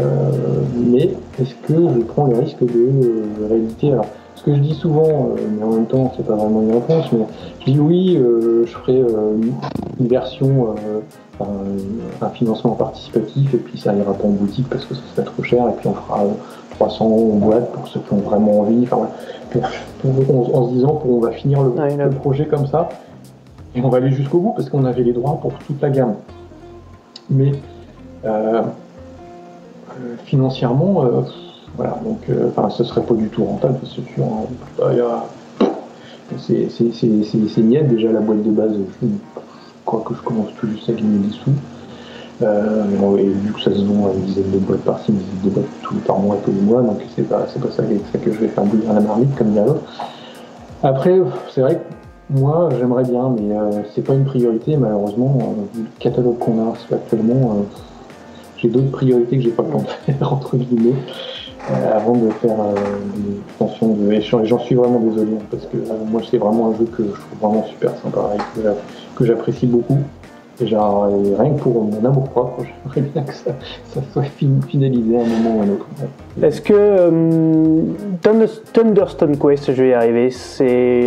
mais est-ce que je prends le risque de, de rééditer? Alors, ce que je dis souvent, euh, mais en même temps, c'est pas vraiment une réponse, mais je dis oui, euh, je ferai euh, une version... Euh, Un, un financement participatif et puis ça ira pas en boutique parce que ça serait trop cher et puis on fera trois cents boîtes pour ceux qui ont vraiment envie, enfin, pour, pour, en, en se disant qu'on va finir le, ah, le projet comme ça et on va aller jusqu'au bout parce qu'on avait les droits pour toute la gamme. Mais euh, financièrement, euh, voilà, donc euh, ce serait pas du tout rentable, c'est sûr. Hein, c'est niette déjà la boîte de base. Je, quoi que je commence tout juste à gagner des sous. Euh, et vu que ça se vend à une dizaine de boîtes par-ci, une dizaine de boîtes tous par mois, tous les mois, donc c'est pas, c'est pas ça, ça que je vais faire bouillir la marmite, comme dirait l'autre. Après, c'est vrai que moi, j'aimerais bien, mais euh, c'est pas une priorité, malheureusement. Euh, le catalogue qu'on a actuellement, euh, j'ai d'autres priorités que j'ai pas le temps de faire, entre guillemets, euh, avant de faire euh, des extensions de échange. Et j'en suis vraiment désolé, hein, parce que euh, moi, c'est vraiment un jeu que je trouve vraiment super sympa. Et que, euh, que j'apprécie beaucoup, et genre, et rien que pour mon amour propre, j'aimerais bien que ça, ça soit finalisé à un moment ou à un autre. Est-ce que euh, Thunderstone Quest, je vais y arriver,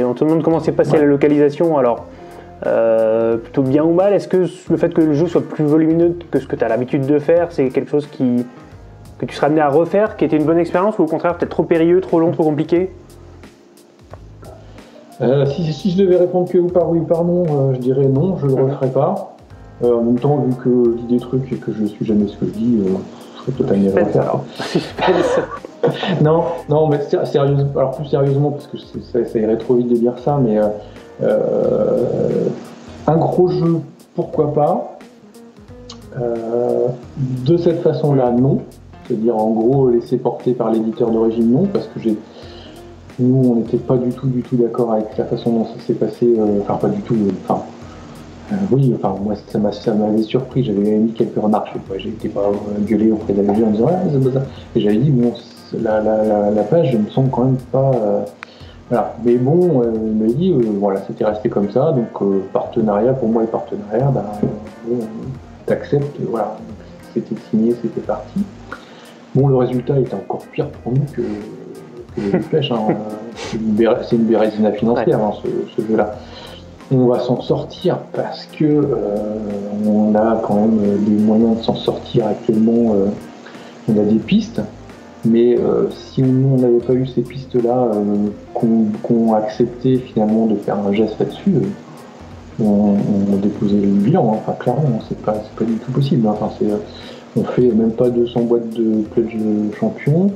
on te demande comment s'est passée ouais. la localisation, alors euh, plutôt bien ou mal, est-ce que le fait que le jeu soit plus volumineux que ce que tu as l'habitude de faire, c'est quelque chose qui, que tu seras amené à refaire, qui était une bonne expérience, ou au contraire peut-être trop périlleux, trop long, trop compliqué? Euh, si, si je devais répondre que ou par oui ou par non, euh, je dirais non, je ne le referai pas. Euh, en même temps, vu que je dis des trucs et que je ne suis jamais ce que je dis, euh, je serais totalement à le refaire. non, non, mais sérieusement, alors plus sérieusement, parce que ça, ça irait trop vite de dire ça, mais euh, euh, un gros jeu, pourquoi pas. Euh, de cette façon-là, non. C'est-à-dire en gros laisser porter par l'éditeur d'origine, non, parce que j'ai. Nous, on n'était pas du tout, du tout d'accord avec la façon dont ça s'est passé. Euh, enfin, pas du tout. Euh, enfin, euh, oui. Enfin, moi, ça m'avait surpris. J'avais mis quelques remarques. J'ai été pas gueulé auprès de la G en disant ah, c'est ça. Et j'avais dit bon, la, la, la, la page, je me semble quand même pas. Euh, voilà. Mais bon, euh, il m'a dit euh, voilà, c'était resté comme ça. Donc, euh, partenariat pour moi et partenariat, ben, euh, t'acceptes. Euh, voilà. C'était signé, c'était parti. Bon, le résultat était encore pire pour nous que. Hein. C'est une bérésina financière, hein, ce, ce jeu-là. On va s'en sortir parce que euh, on a quand même des moyens de s'en sortir actuellement. Euh, on a des pistes, mais euh, si nous on n'avait pas eu ces pistes-là, euh, qu'on qu'on acceptait finalement de faire un geste là-dessus, euh, on, on déposait le bilan. Hein. Enfin, clairement, c'est pas, c'est pas du tout possible. Hein. Enfin, on fait même pas deux cents boîtes de pledge champion.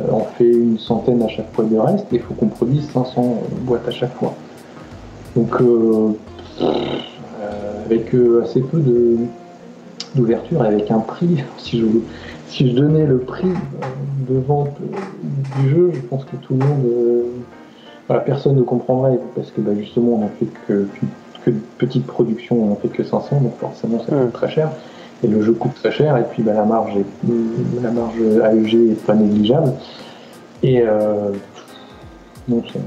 Euh, on fait une centaine à chaque fois de reste et il faut qu'on produise cinq cents boîtes à chaque fois. Donc, euh, euh, avec euh, assez peu d'ouverture et avec un prix, si je, si je donnais le prix euh, de vente euh, du jeu, je pense que tout le monde, euh, voilà, personne ne comprendrait parce que bah, justement on n'en fait que, que, que de petites productions, on n'en fait que cinq cents, donc forcément ça coûte très cher. Et le jeu coûte très cher, et puis bah, la marge est, la marge A E G n'est pas négligeable. Et euh, non, c'est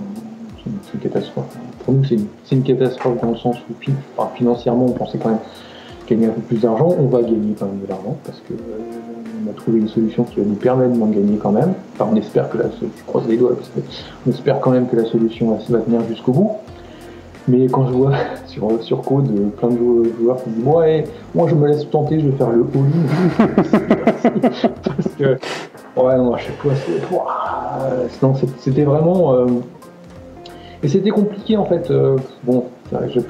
une, une catastrophe. Pour nous, c'est une, une catastrophe dans le sens où, enfin, financièrement, on pensait quand même gagner un peu plus d'argent, on va gagner quand même de l'argent parce que euh, on a trouvé une solution qui va nous permettre d'en gagner quand même. Enfin, on espère que la solution, je croise les doigts, parce que on espère quand même que la solution va tenir jusqu'au bout. Mais quand je vois sur, sur Code plein de joueurs qui disent « Ouais, moi je me laisse tenter, je vais faire le all-in. » Parce que, ouais, non, à chaque fois, c'est... Wow. C'était vraiment... Euh... Et c'était compliqué, en fait. Euh... Bon,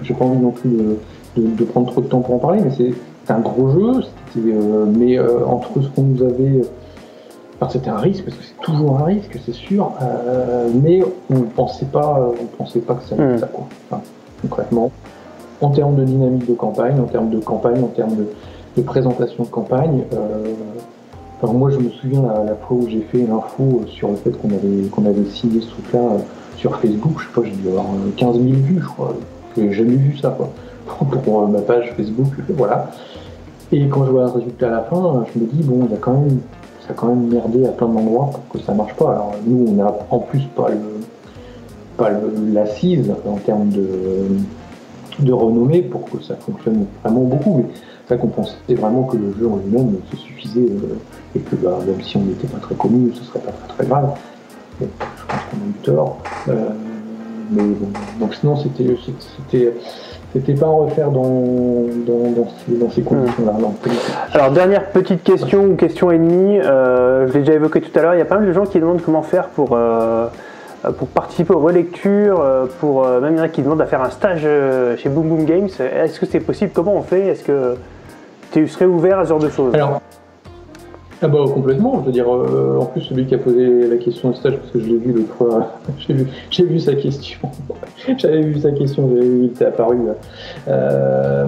j'ai pas envie non plus de, de, de prendre trop de temps pour en parler, mais c'est un gros jeu. Euh... Mais euh, entre ce qu'on nous avait... Enfin, c'était un risque, parce que c'est toujours un risque, c'est sûr, euh, mais on ne pensait pas, on pensait pas que ça allait être ça, quoi. Enfin, concrètement, en termes de dynamique de campagne, en termes de campagne, en termes de, de présentation de campagne, euh, enfin, moi je me souviens la, la fois où j'ai fait l'info sur le fait qu'on avait, qu'on avait signé ce truc-là euh, sur Facebook, je sais pas, j'ai dû avoir quinze mille vues, je crois, j'ai jamais vu ça, quoi, pour euh, ma page Facebook, voilà. Et quand je vois le résultat à la fin, je me dis, bon, il y a quand même... ça a quand même merdé à plein d'endroits pour que ça marche pas. Alors nous, on a en plus pas le, pas l'assise en termes de, de renommée pour que ça fonctionne vraiment beaucoup, mais ça qu'on pensait vraiment que le jeu en lui-même se suffisait euh, et que bah, même si on n'était pas très connu, ce serait pas très, très grave. Bon, je pense qu'on a eu tort. Euh, mais bon, donc sinon c'était c'était C'était pas à refaire dans, dans, dans, ces, dans ces conditions-là. Alors, dernière petite question ou question et demie, euh, je l'ai déjà évoqué tout à l'heure, il y a pas mal de gens qui demandent comment faire pour, euh, pour participer aux relectures, pour, euh, même il y en a qui demandent à faire un stage euh, chez Boom Boom Games. Est-ce que c'est possible? Comment on fait? Est-ce que tu serais ouvert à ce genre de choses? Alors, ah bah, complètement, je veux dire, euh, en plus celui qui a posé la question de stage, parce que je l'ai vu l'autre fois, j'ai vu, j'ai vu sa question, j'avais vu sa question, j'avais vu, il était apparu, euh,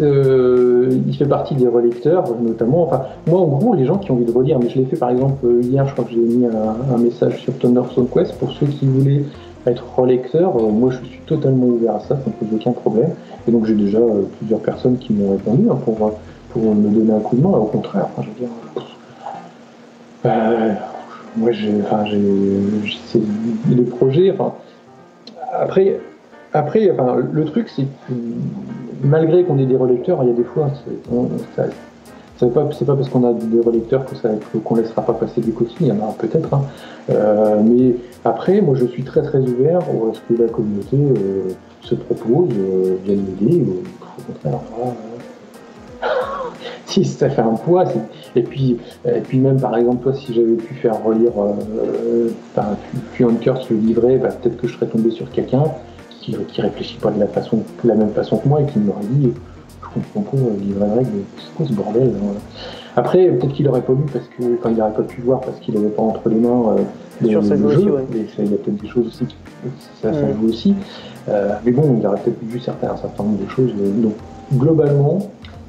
euh, il fait partie des relecteurs, notamment, enfin, moi en gros, les gens qui ont envie de relire, mais je l'ai fait par exemple hier, je crois que j'ai mis un, un message sur Thunderstone Quest, pour ceux qui voulaient être relecteurs, euh, moi je suis totalement ouvert à ça, ça ne pose aucun problème, et donc j'ai déjà euh, plusieurs personnes qui m'ont répondu, hein, pour... Euh, pour me donner un coup de main, au contraire, enfin, je veux dire, euh, moi j'ai, enfin, j'ai, c'est les projets, enfin, après, après, enfin, le truc c'est que malgré qu'on ait des relecteurs, il y a des fois, c'est pas, c'est pas parce qu'on a des relecteurs que ça, qu'on laissera pas passer des coquilles, il y en a peut-être, hein. euh, mais après, moi je suis très très ouvert à ce que la communauté euh, se propose, euh, vienne m'aider, au contraire, voilà. Si ça fait un poids, et puis, et puis même par exemple, toi, si j'avais pu faire relire euh, enfin, Few and Cursed, le livret, bah, peut-être que je serais tombé sur quelqu'un qui ne réfléchit pas de la, façon, de la même façon que moi et qui m'aurait dit je comprends pas, le livret de règles, c'est quoi ce bordel, hein. Après, peut-être qu'il n'aurait pas lu parce que, enfin, il n'aurait pas pu voir parce qu'il n'avait pas entre les mains euh, des jeux, ouais. Il y a peut-être des choses aussi, ça, ça ouais. Joue aussi, euh, mais bon, il aurait peut-être vu certains, un certain nombre de choses, donc globalement,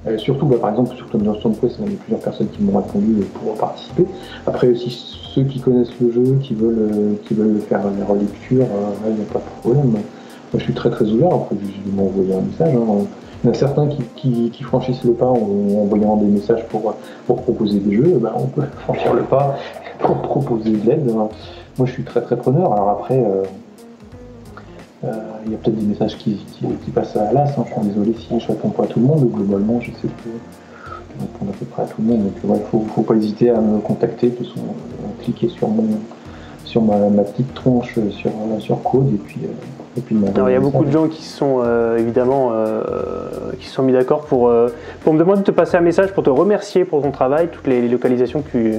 Euh, surtout, bah, par exemple, sur Thunderstone Quest, il y a plusieurs personnes qui m'ont répondu pour participer. Après, aussi, ceux qui connaissent le jeu, qui veulent, euh, qui veulent faire la relecture, euh, là, il n'y a pas de problème. Moi, je suis très très ouvert, après, je vais m'envoyer un message. Hein. Il y en a certains qui, qui, qui franchissent le pas en, en envoyant des messages pour, pour proposer des jeux. Bah, on peut franchir le pas pour proposer de l'aide. Hein. Moi, je suis très très preneur. Alors après... Euh, Il euh, y a peut-être des messages qui, qui, qui passent à l'as, hein. Je suis désolé si je réponds pas à tout le monde, globalement j'essaie de répondre à peu près à tout le monde, donc il ouais, ne faut, faut pas hésiter à me contacter, de son, à cliquer sur, mon, sur ma, ma petite tronche sur, sur Code et puis... Euh, et puis alors il y a beaucoup de gens qui se sont euh, évidemment euh, qui se sont mis d'accord pour, euh, pour me demander de te passer un message pour te remercier pour ton travail, toutes les, les localisations que tu...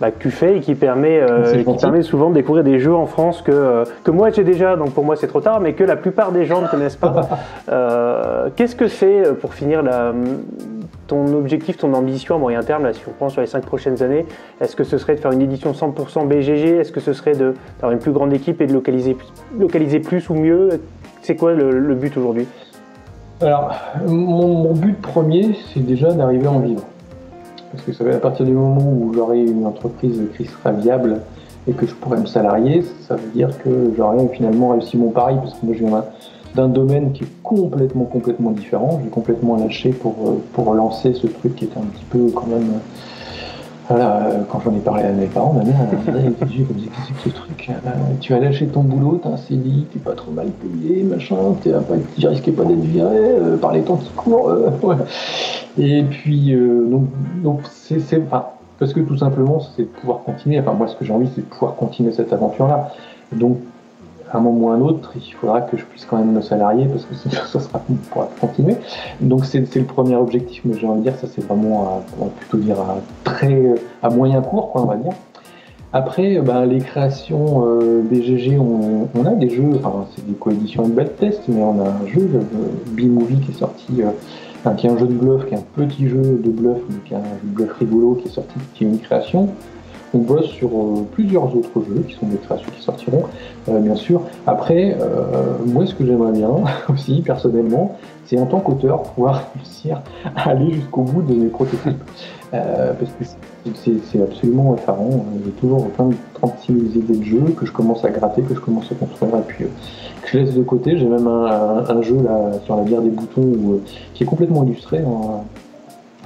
Bah, que tu fais et qui permet, euh, qui permet souvent de découvrir des jeux en France que, euh, que moi j'ai déjà, donc pour moi c'est trop tard, mais que la plupart des gens ne connaissent pas. Euh, Qu'est-ce que c'est, pour finir, la, ton objectif, ton ambition à moyen terme, là, si on prend sur les cinq prochaines années? Est-ce que ce serait de faire une édition cent pour cent B G G? Est-ce que ce serait d'avoir une plus grande équipe et de localiser, localiser plus ou mieux? C'est quoi le, le but aujourd'hui? Alors, mon, mon but premier, c'est déjà d'arriver à en vivre. Parce que ça va à partir du moment où j'aurai une entreprise qui sera viable et que je pourrai me salarier, ça veut dire que j'aurai finalement réussi mon pari, parce que moi je viens d'un domaine qui est complètement, complètement différent. J'ai complètement lâché pour, pour lancer ce truc qui était un petit peu quand même Voilà, quand j'en ai parlé à mes parents, ma mère elle me disait, qu'est-ce que ce truc, euh, tu as lâché ton boulot, t'as un C D I, t'es pas trop mal payé, machin, t'es pas, tu risquais pas d'être viré euh, par les temps qui courent. Euh, ouais. Et puis, euh, donc, donc c'est, c'est, enfin, parce que tout simplement, c'est de pouvoir continuer. Enfin, moi, ce que j'ai envie, c'est de pouvoir continuer cette aventure-là. Donc, à un moment ou à un autre, il faudra que je puisse quand même me salarier, parce que sinon, ça sera pour continuer. Donc, c'est, c'est le premier objectif, mais j'ai envie de dire, ça, c'est vraiment, à, on va plutôt dire, à, très, à moyen court, quoi, on va dire. Après, ben, les créations euh, B G G, on, on a des jeux, enfin, c'est des coéditions de Bad Taste, mais on a un jeu, B-Movie, qui est sorti, euh, enfin, qui est un jeu de bluff, qui est un petit jeu de bluff, mais qui est un jeu de bluff rigolo, qui est sorti, qui est une création. On bosse sur euh, plusieurs autres jeux qui sont des créations qui sortiront, euh, bien sûr. Après, euh, moi, ce que j'aimerais bien aussi, personnellement, c'est en tant qu'auteur pouvoir réussir à aller jusqu'au bout de mes prototypes. Euh, parce que c'est, c'est absolument effarant. J'ai toujours plein de trente-six mille idées de jeux que je commence à gratter, que je commence à construire, et puis euh, que je laisse de côté. J'ai même un, un, un jeu là, sur la Guerre des boutons où, euh, qui est complètement illustré, hein,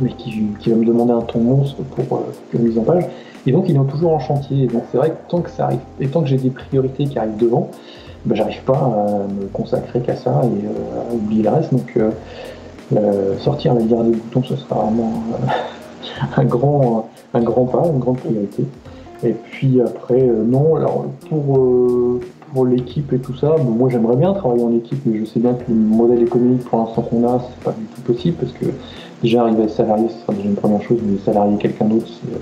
mais qui, qui va me demander un ton monstre pour euh, la mise en page. Et donc, il est toujours en chantier. Et donc, c'est vrai que tant que ça arrive, et tant que j'ai des priorités qui arrivent devant, ben, j'arrive pas à me consacrer qu'à ça et euh, à oublier le reste. Donc, euh, euh, sortir la Guerre des boutons, ce sera vraiment euh, un grand, un grand pas, une grande priorité. Et puis après, euh, non. Alors, pour euh, pour l'équipe et tout ça, bon, moi, j'aimerais bien travailler en équipe, mais je sais bien que le modèle économique pour l'instant qu'on a, c'est pas du tout possible parce que déjà arriver à être salarié, ce sera déjà une première chose, mais salarier quelqu'un d'autre, c'est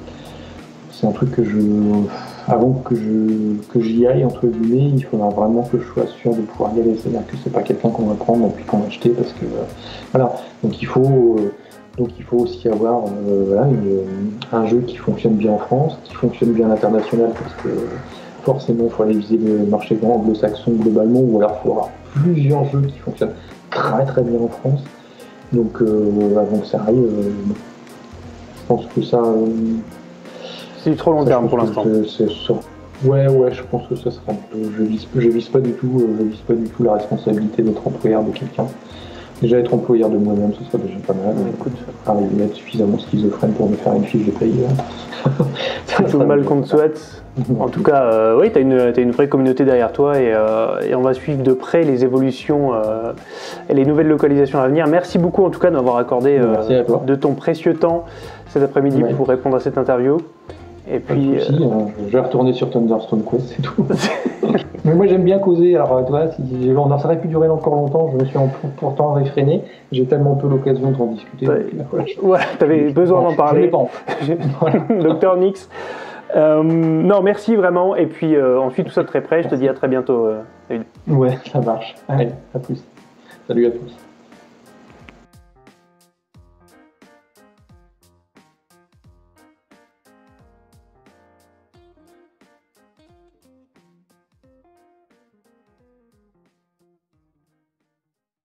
C'est un truc que je, avant que je, que j'y aille entre guillemets, il faudra vraiment que je sois sûr de pouvoir y aller. C'est-à-dire que c'est pas quelqu'un qu'on va prendre et puis qu'on va acheter parce que euh, voilà. Donc il faut, euh, donc il faut aussi avoir euh, voilà, une, un jeu qui fonctionne bien en France, qui fonctionne bien à l'international parce que forcément il faut aller viser le marché anglo-saxon globalement, ou alors il faut avoir plusieurs jeux qui fonctionnent très très bien en France. Donc euh, avant que ça arrive, euh, je pense que ça. Euh, C'est trop long ça, terme pour l'instant. C'est, c'est, ouais, ouais, je pense que ça sera. Je vise, je vise pas du tout, je vise pas du tout la responsabilité d'être employeur de quelqu'un. Déjà être employeur de moi-même, ce serait déjà pas mal. Mais écoute, arriver à être suffisamment schizophrène pour me faire une fiche de paye. C'est tout mal qu'on te souhaite. En tout cas, euh, oui, t'as une, t'as une vraie communauté derrière toi et, euh, et on va suivre de près les évolutions euh, et les nouvelles localisations à venir. Merci beaucoup en tout cas d'avoir accordé euh, de ton précieux temps cet après-midi ouais. pour répondre à cette interview. Et puis, euh... je vais retourner sur Thunderstone Quest, c'est tout. Mais moi j'aime bien causer, alors toi, si ça aurait pu durer encore longtemps, je me suis en, pourtant réfréné, j'ai tellement peu l'occasion d'en discuter. Ouais, voilà, je... ouais, t'avais besoin d'en parler. Docteur Nix, euh, non merci vraiment, et puis euh, on suit tout ça de très près, je te dis à très bientôt. Euh, ouais, ça marche, allez, à plus. Salut à tous.